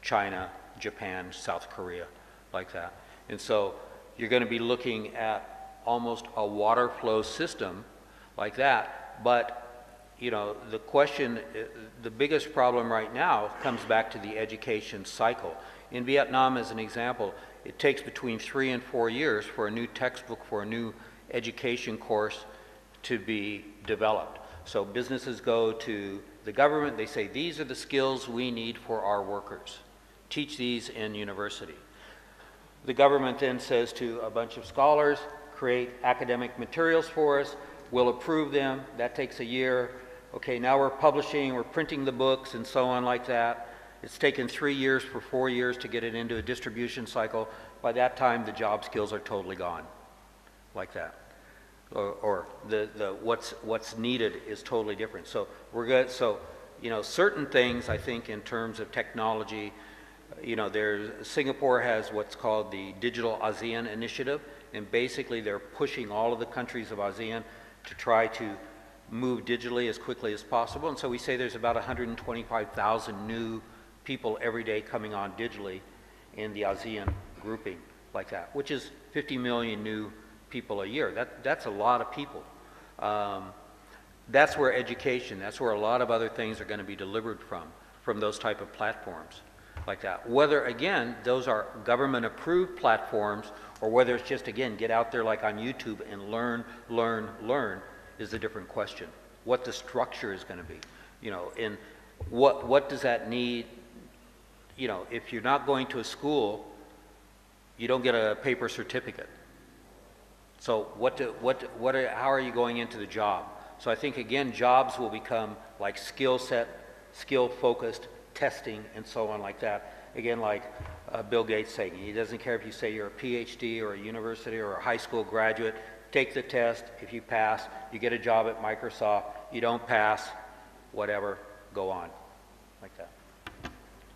China, Japan, South Korea, like that. And so you're going to be looking at almost a water flow system like that. But you know, the question, the biggest problem right now comes back to the education cycle. In Vietnam, as an example, it takes between 3 and 4 years for a new textbook, for a new education course to be developed. So businesses go to the government, they say, these are the skills we need for our workers. Teach these in university. The government then says to a bunch of scholars, create academic materials for us, we'll approve them, that takes a year. Okay, now we're publishing, we're printing the books and so on like that. It's taken 3 years for 4 years to get it into a distribution cycle. By that time, the job skills are totally gone, like that. Or what's needed is totally different. So we're good, so, you know, certain things I think in terms of technology, you know, Singapore has what's called the Digital ASEAN Initiative, and basically they're pushing all of the countries of ASEAN to try to move digitally as quickly as possible. And so we say there's about 125,000 new people every day coming on digitally in the ASEAN grouping like that, which is 50 million new people a year. That's a lot of people. That's where education, that's where a lot of other things are going to be delivered from those type of platforms like that. Whether, again, those are government-approved platforms or whether it's just, again, get out there like on YouTube and learn is a different question. What the structure is going to be, you know, and what does that need, you know, if you're not going to a school, you don't get a paper certificate. So how are you going into the job? So I think, again, jobs will become like skill set, skill-focused, testing, and so on like that. Again, like Bill Gates saying, he doesn't care if you say you're a PhD or a university or a high school graduate, take the test, if you pass, you get a job at Microsoft, you don't pass, whatever, go on, like that.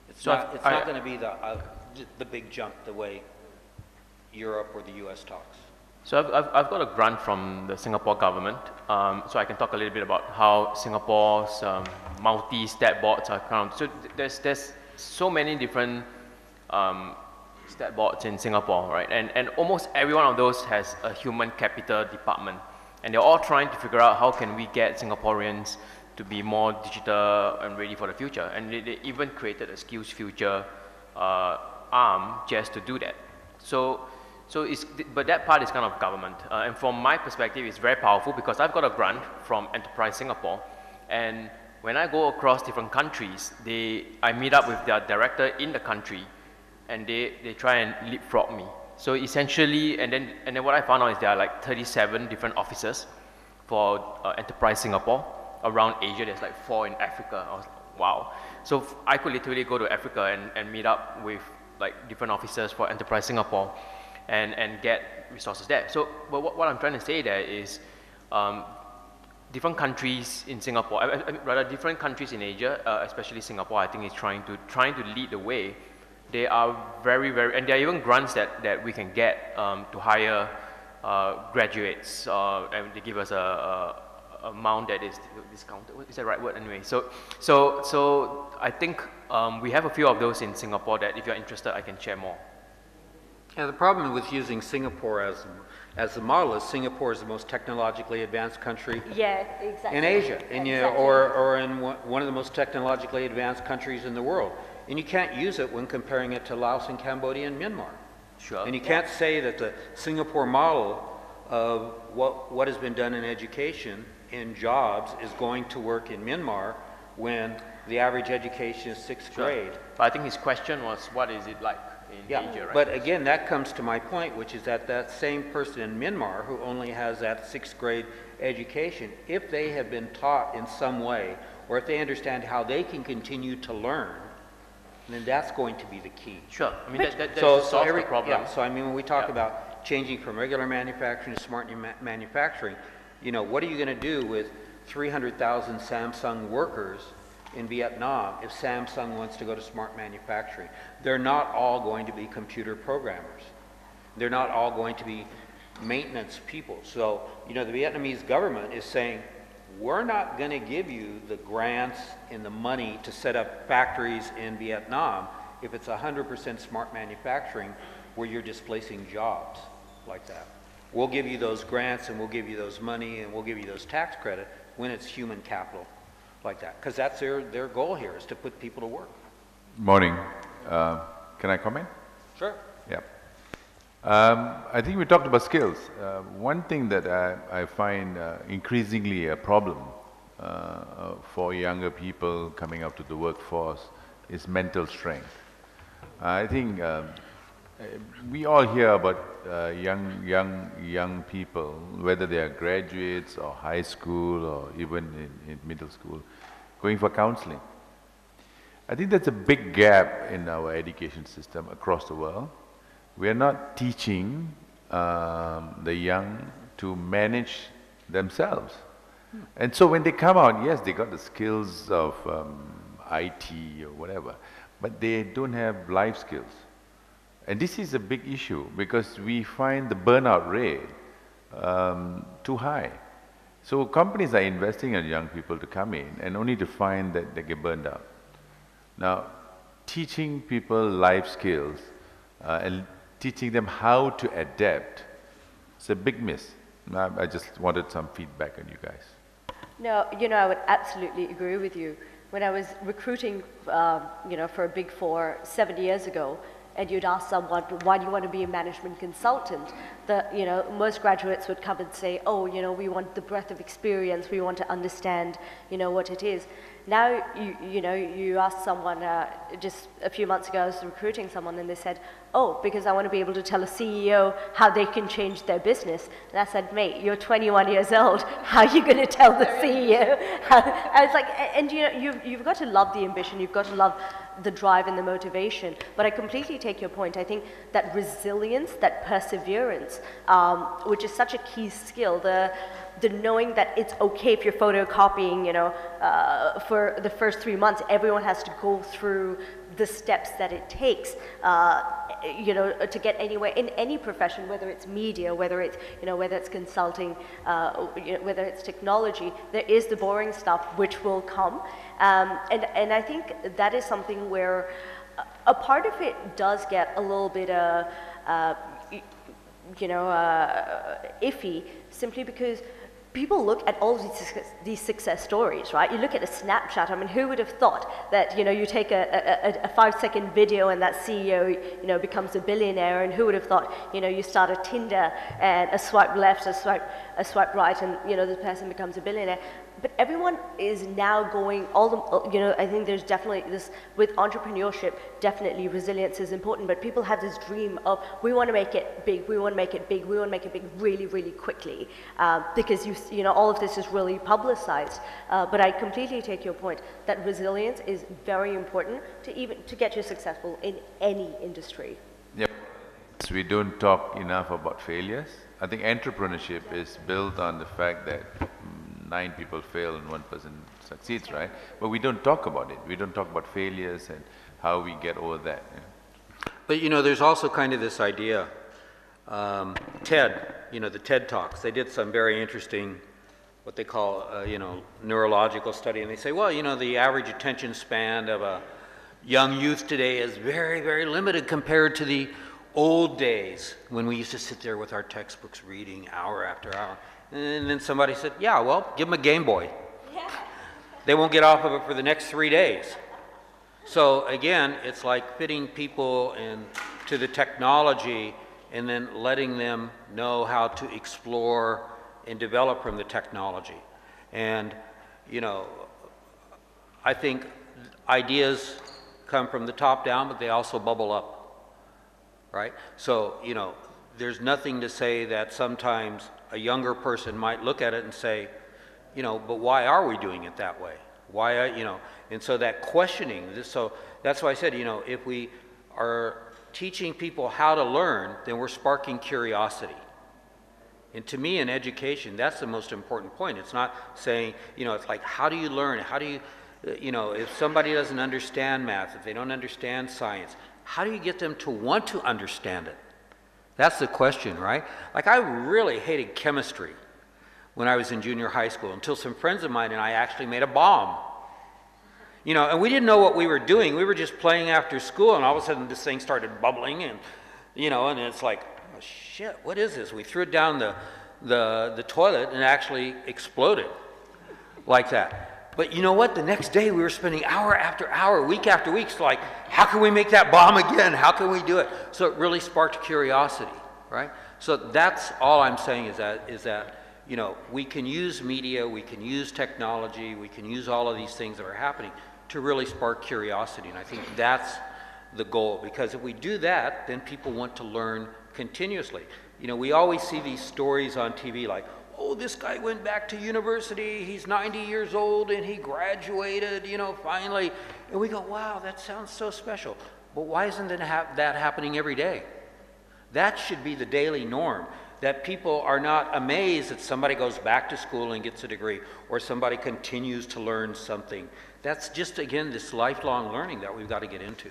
It's not going to be the big jump the way Europe or the US talks. So I've got a grant from the Singapore government, so I can talk a little bit about how Singapore's multi-stat boards are crowned. So there's so many different stat boards in Singapore, right? And almost every one of those has a human capital department, and they're all trying to figure out how can we get Singaporeans to be more digital and ready for the future. And they even created a Skills Future arm just to do that. But that part is kind of government, and from my perspective, it's very powerful because I've got a grant from Enterprise Singapore, and when I go across different countries, I meet up with their director in the country, and they try and leapfrog me. So essentially, and then what I found out is there are like 37 different offices for Enterprise Singapore around Asia. There's like 4 in Africa. I was like, wow. So I could literally go to Africa and meet up with like different officers for Enterprise Singapore and get resources there. So but what I'm trying to say there is different countries in Singapore, rather different countries in Asia, especially Singapore, I think is trying to lead the way. They are very, very, and there are even grants that we can get to hire graduates, and they give us a amount that is discounted. Is that the right word? Anyway, so I think we have a few of those in Singapore. That if you're interested, I can share more. Yeah, the problem with using Singapore as the model is Singapore is the most technologically advanced country. Yeah, exactly. In Asia, and you know, or in one of the most technologically advanced countries in the world. And you can't use it when comparing it to Laos and Cambodia and Myanmar. Sure. And you can't say that the Singapore model of what has been done in education, in jobs, is going to work in Myanmar when the average education is 6th grade. But I think his question was, what is it like in Asia, right? But again, that comes to my point, which is that that same person in Myanmar who only has that 6th grade education, if they have been taught in some way, or if they understand how they can continue to learn, then that's going to be the key. Sure. I mean, that solves the problem. Yeah, so I mean, when we talk about changing from regular manufacturing to smart manufacturing, you know, what are you going to do with 300,000 Samsung workers in Vietnam if Samsung wants to go to smart manufacturing? They're not all going to be computer programmers. They're not all going to be maintenance people. So, you know, the Vietnamese government is saying, we're not going to give you the grants and the money to set up factories in Vietnam if it's 100% smart manufacturing where you're displacing jobs like that. We'll give you those grants and we'll give you those money and we'll give you those tax credit when it's human capital like that, because that's their goal here is to put people to work. Morning. Can I comment? Sure. Yeah. I think we talked about skills. One thing that I find increasingly a problem for younger people coming up to the workforce is mental strength. I think we all hear about young people, whether they are graduates or high school or even in middle school, going for counseling. I think that's a big gap in our education system across the world. We are not teaching the young to manage themselves. And so when they come out, yes, they got the skills of IT or whatever, but they don't have life skills. And this is a big issue because we find the burnout rate too high. So companies are investing in young people to come in and only to find that they get burned out. Now, teaching people life skills and teaching them how to adapt, it's a big miss. I just wanted some feedback on you guys. No, you know, I would absolutely agree with you. When I was recruiting, you know, for a Big Four 7 years ago, and you'd ask someone, why do you want to be a management consultant? You know, most graduates would come and say, oh, you know, we want the breadth of experience, we want to understand, you know, what it is. Now, you know, you ask someone, just a few months ago I was recruiting someone and they said, oh, because I want to be able to tell a CEO how they can change their business. And I said, mate, you're 21 years old, how are you going to tell the CEO? I was like, and you know, you've got to love the ambition, you've got to love the drive and the motivation. But I completely take your point. I think that resilience, that perseverance, which is such a key skill, the knowing that it's okay if you're photocopying, you know, for the first 3 months, everyone has to go through the steps that it takes, you know, to get anywhere in any profession, whether it's media, whether it's, you know, whether it's consulting, you know, whether it's technology, there is the boring stuff which will come. And I think that is something where a part of it does get a little bit, you know, iffy, simply because people look at all these success stories, right? You look at a snapshot. I mean, who would have thought that, you know, you take a 5-second video and that CEO, you know, becomes a billionaire? And who would have thought, you know, you start a Tinder and a swipe left, a swipe right, and, you know, the person becomes a billionaire? But everyone is now going, I think there's definitely this, with entrepreneurship, definitely resilience is important, but people have this dream of, we want to make it big, we want to make it big, we want to make it big really, really quickly, because all of this is really publicized. But I completely take your point that resilience is very important to get you successful in any industry. Yep. So we don't talk enough about failures. I think entrepreneurship is built on the fact that 9 people fail and 1 person succeeds, right? But we don't talk about it. We don't talk about failures and how we get over that. Yeah. But there's also kind of this idea, the TED Talks, they did some very interesting, what they call, neurological study. And they say, well, the average attention span of a young youth today is very, very limited compared to the old days when we used to sit there with our textbooks reading hour after hour. And then somebody said, yeah, well, give them a Game Boy. Yeah. They won't get off of it for the next 3 days. So again, it's like fitting people to the technology and then letting them know how to explore and develop from the technology. And, I think ideas come from the top down, but they also bubble up, right? So, there's nothing to say that sometimes a younger person might look at it and say, but why are we doing it that way? Why, and so that questioning, so that's why I said, if we are teaching people how to learn, then we're sparking curiosity. And to me in education, that's the most important point. It's not saying, it's like, how do you learn? How do you, if somebody doesn't understand math, if they don't understand science, how do you get them to want to understand it? That's the question, right? Like, I really hated chemistry when I was in junior high school until some friends of mine and I actually made a bomb. And we didn't know what we were doing. We were just playing after school, and all of a sudden this thing started bubbling, and, and it's like, oh, shit, what is this? We threw it down the toilet and it actually exploded like that. But you know what? The next day we were spending hour after hour, week after week, so like, how can we make that bomb again? How can we do it? So it really sparked curiosity, right? So that's all I'm saying is that we can use media, we can use technology, we can use all of these things that are happening to really spark curiosity. And I think that's the goal, because if we do that, then people want to learn continuously. We always see these stories on TV like, oh, this guy went back to university, he's 90 years old and he graduated, finally. And we go, wow, that sounds so special. But why isn't that happening every day? That should be the daily norm, that people are not amazed that somebody goes back to school and gets a degree, or somebody continues to learn something. That's just, again, this lifelong learning that we've got to get into.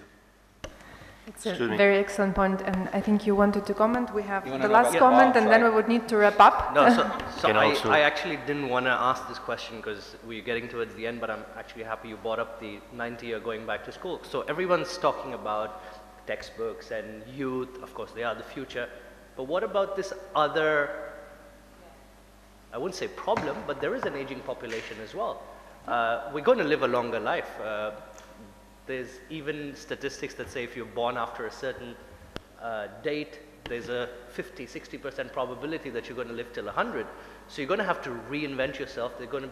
It's a very excellent point, and I think you wanted to comment. We have the last comment, and then we would need to wrap up. No, I actually didn't want to ask this question because we're getting towards the end, but I'm actually happy you brought up the 90-year going back to school. So everyone's talking about textbooks and youth. Of course, they are the future. But what about this other, I wouldn't say problem, but there is an aging population as well. We're going to live a longer life. There's even statistics that say if you're born after a certain date, there's a 50, 60% probability that you're going to live till 100. So you're going to have to reinvent yourself. You're going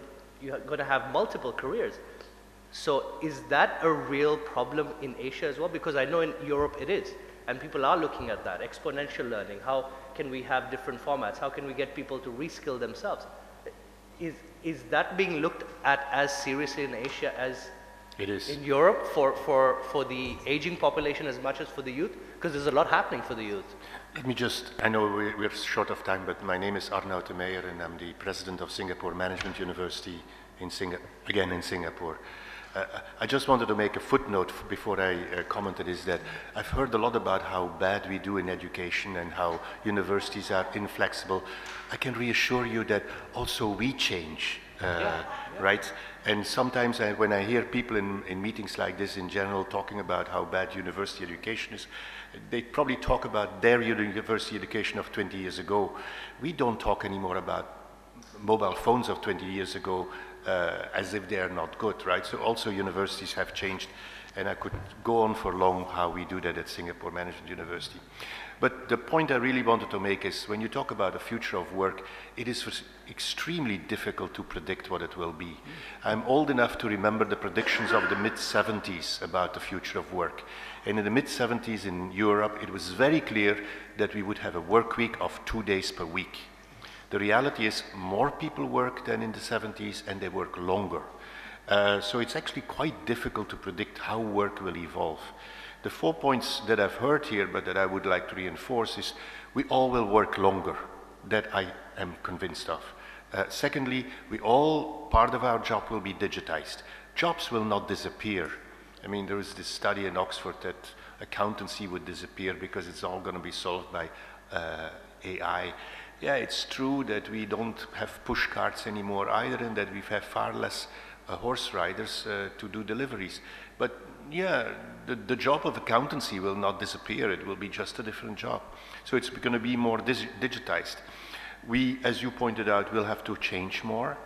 to have multiple careers. So is that a real problem in Asia as well? Because I know in Europe it is. And people are looking at that, exponential learning. How can we have different formats? How can we get people to reskill themselves? Is that being looked at as seriously in Asia as it is in Europe for the aging population as much as for the youth? Because there's a lot happening for the youth. Let me just, I know we're short of time, but my name is Arnoud de Meijer, and I'm the president of Singapore Management University, again in Singapore. I just wanted to make a footnote before I commented is that I've heard a lot about how bad we do in education and how universities are inflexible. I can reassure you that also we change, right? And sometimes when I hear people in meetings like this in general talking about how bad university education is, they probably talk about their university education of 20 years ago. We don't talk anymore about mobile phones of 20 years ago as if they are not good, right? So also universities have changed. And I could go on for long how we do that at Singapore Management University. But the point I really wanted to make is when you talk about the future of work, it is extremely difficult to predict what it will be. I'm old enough to remember the predictions of the mid-'70s about the future of work. And in the mid-'70s in Europe, it was very clear that we would have a work week of 2 days per week. The reality is more people work than in the '70s, and they work longer. So it's actually quite difficult to predict how work will evolve. The 4 points that I've heard here, but that I would like to reinforce, is we all will work longer. That I am convinced of. Secondly, we all, part of our job will be digitized. Jobs will not disappear. I mean, there is this study in Oxford that accountancy would disappear because it's all going to be solved by AI. Yeah, it's true that we don't have push carts anymore either, and that we have far less horse riders to do deliveries. But yeah, the job of accountancy will not disappear. It will be just a different job. So it's going to be more digitized. We, as you pointed out, will have to change more.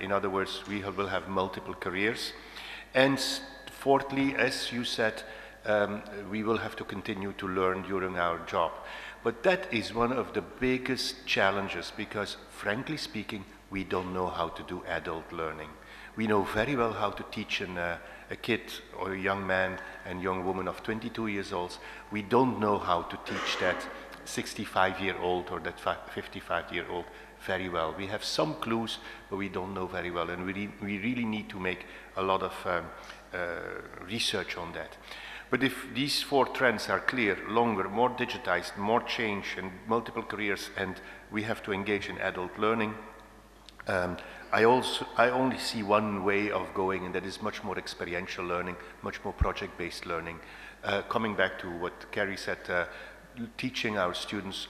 In other words, we will have multiple careers. And fourthly, as you said, we will have to continue to learn during our job. But that is one of the biggest challenges because, frankly speaking, we don't know how to do adult learning. We know very well how to teach a kid or a young man and young woman of 22 years old. We don't know how to teach that 65-year-old or that 55-year-old very well. We have some clues, but we don't know very well. And we really need to make a lot of research on that. But if these four trends are clear, longer, more digitized, more change, and multiple careers, and we have to engage in adult learning, I only see one way of going, and that is much more experiential learning, much more project-based learning. Coming back to what Carrie said, teaching our students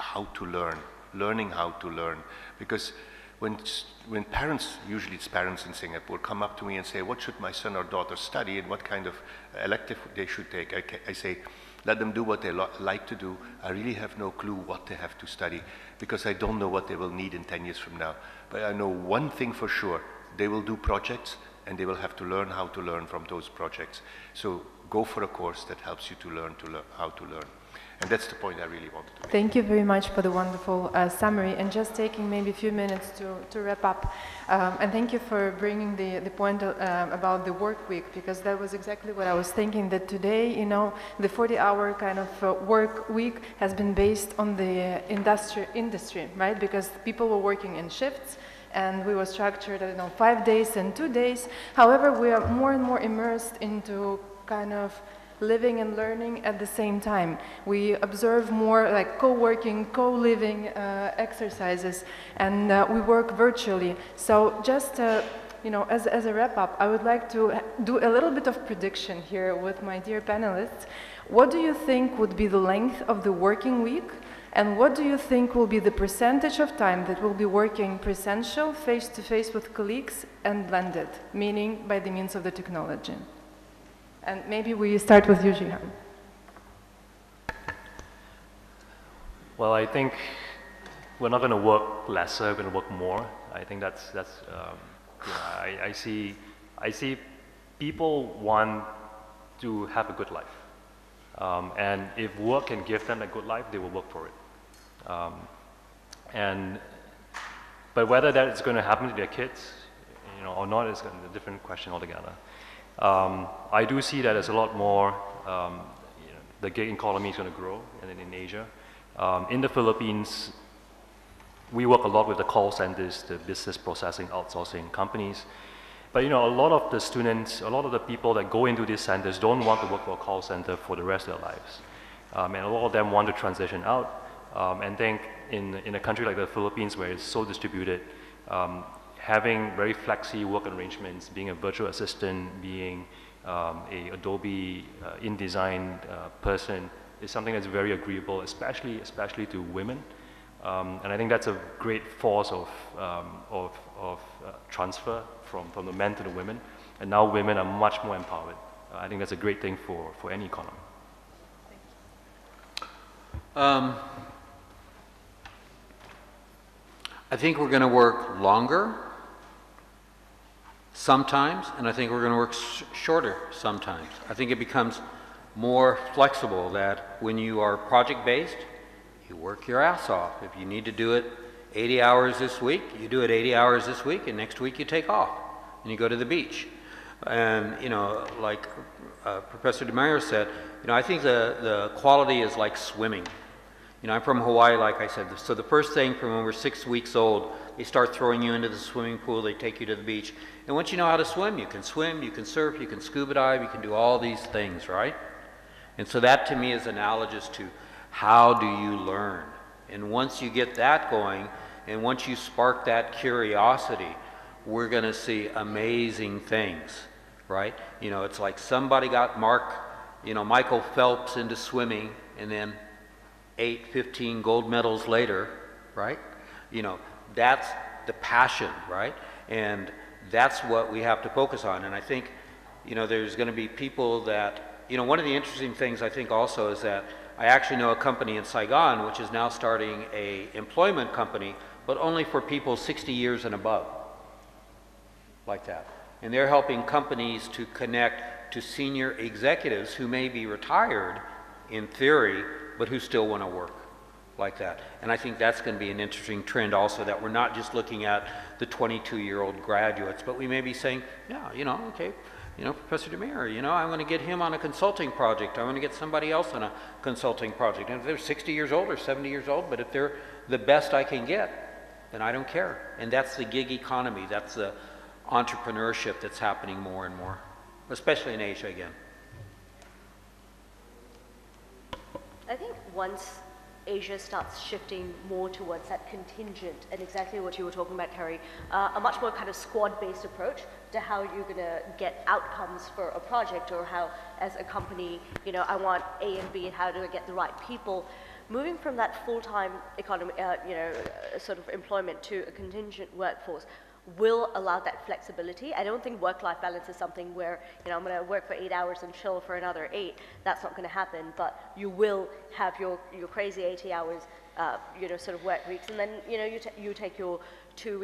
how to learn, learning how to learn. Because when parents, usually it's parents in Singapore, come up to me and say, what should my son or daughter study and what kind of elective they should take? I say, let them do what they like to do. I really have no clue what they have to study because I don't know what they will need in 10 years from now. But I know one thing for sure. They will do projects and they will have to learn how to learn from those projects. So go for a course that helps you to learn how to learn. And that's the point I really wanted to make. Thank you very much for the wonderful summary. And just taking maybe a few minutes to wrap up. And thank you for bringing the point about the work week, because that was exactly what I was thinking, that today, you know, the 40-hour kind of work week has been based on the industry, right? Because people were working in shifts. And we were structured, I don't know, 5 days and 2 days. However, we are more and more immersed into kind of living and learning at the same time. We observe more like co-working, co-living exercises, and we work virtually. So just you know, as a wrap-up, I would like to do a little bit of prediction here with my dear panelists. What do you think would be the length of the working week? And what do you think will be the percentage of time that will be working presential, face-to-face with colleagues, and blended, meaning by the means of the technology? And maybe we start with you, Zihan. Well, I think we're not going to work lesser, we're going to work more. I think that's you know, I see people want to have a good life. And if work can give them a good life, they will work for it. But whether that is going to happen to their kids, you know, or not is a different question altogether. I do see that there's a lot more. You know, the gig economy is going to grow, and in Asia, in the Philippines, we work a lot with the call centers, the business processing outsourcing companies. But you know, a lot of the students, a lot of the people that go into these centers don't want to work for a call center for the rest of their lives. And a lot of them want to transition out and think in a country like the Philippines where it's so distributed, having very flexi work arrangements, being a virtual assistant, being a Adobe InDesign person is something that's very agreeable, especially to women. And I think that's a great force of transfer from the men to the women, and now women are much more empowered. I think that's a great thing for any economy. I think we're going to work longer, sometimes, and I think we're going to work shorter sometimes. I think it becomes more flexible that when you are project-based, you work your ass off. If you need to do it 80 hours this week, you do it 80 hours this week, and next week you take off and you go to the beach. And, you know, like Professor DeMario said, you know, I think the quality is like swimming. You know, I'm from Hawaii, like I said, so the first thing from when we're 6 weeks old, they start throwing you into the swimming pool, they take you to the beach. And once you know how to swim, you can surf, you can scuba dive, you can do all these things, right? And so that to me is analogous to how do you learn? And once you get that going, and once you spark that curiosity, we're going to see amazing things, right? You know, it's like somebody got Michael Phelps into swimming, and then 15 gold medals later, right? You know, that's the passion, right? And that's what we have to focus on. And I think, you know, there's going to be people that, you know, one of the interesting things I think also is that I actually know a company in Saigon which is now starting a employment company, but only for people 60 years and above, like that. And they're helping companies to connect to senior executives who may be retired in theory, but who still want to work like that. And I think that's going to be an interesting trend also, that we're not just looking at the 22-year-old graduates, but we may be saying, yeah, you know, okay, you know, Professor DeMario, you know, I want to get him on a consulting project. I want to get somebody else on a consulting project. And if they're 60 years old or 70 years old, but if they're the best I can get, then I don't care. And that's the gig economy. That's the entrepreneurship that's happening more and more, especially in Asia again. I think once Asia starts shifting more towards that contingent, and exactly what you were talking about, Kerry, a much more kind of squad-based approach to how you're going to get outcomes for a project, or how, as a company, you know, I want A and B, and how do I get the right people? Moving from that full-time economy, sort of employment to a contingent workforce will allow that flexibility. I don't think work-life balance is something where, you know, I'm going to work for 8 hours and chill for another 8. That's not going to happen, but you will have your crazy 80 hours, you know, sort of work weeks, and then, you know, you take your 2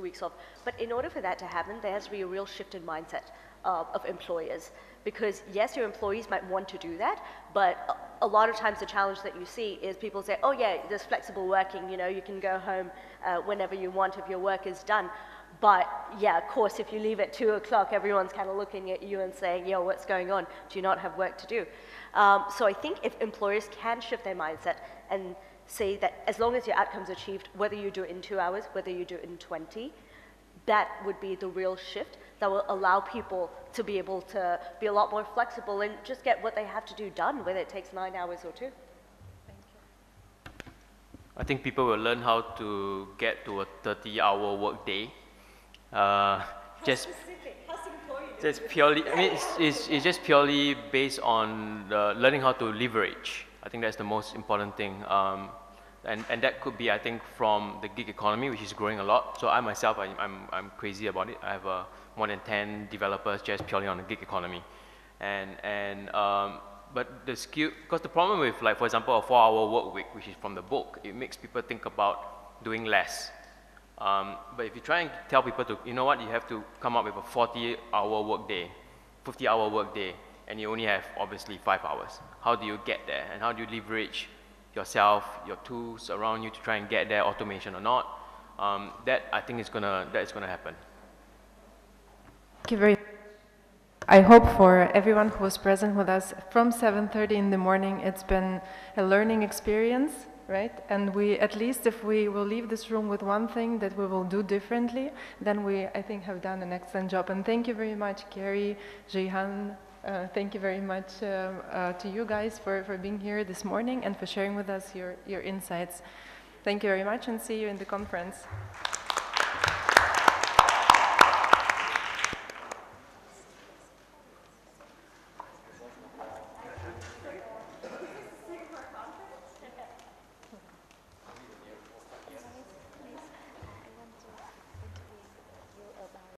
weeks off. But in order for that to happen, there has to be a real shift in mindset of employers, because yes, your employees might want to do that, but a lot of times the challenge that you see is people say, oh yeah, there's flexible working, you know, you can go home whenever you want if your work is done. But yeah, of course, if you leave at 2 o'clock, everyone's kind of looking at you and saying, yo, what's going on? Do you not have work to do? So I think if employers can shift their mindset and say that as long as your outcome's achieved, whether you do it in 2 hours, whether you do it in 20, that would be the real shift that will allow people to be able to be a lot more flexible and just get what they have to do done, whether it takes 9 hours or 2. Thank you. I think people will learn how to get to a 30-hour workday. It's just purely based on learning how to leverage. I think that's the most important thing. And that could be, I think, from the gig economy, which is growing a lot. So I myself, I'm crazy about it. I have more than 10 developers just purely on the gig economy, but the skill, because the problem with, like, for example, a 4-hour work week, which is from the book, it makes people think about doing less. But if you try and tell people to, you know what, you have to come up with a 40-hour work day, 50-hour work day, and you only have obviously 5 hours. How do you get there, and how do you leverage yourself, your tools around you to try and get there, automation or not? That I think is gonna happen. Thank you very much. I hope for everyone who was present with us from 7:30 in the morning, it's been a learning experience, right? And we, at least if we will leave this room with one thing that we will do differently, then we, I think, have done an excellent job. And thank you very much, Kerry, Zihan. Thank you very much to you guys for being here this morning and for sharing with us your insights. Thank you very much, and see you in the conference.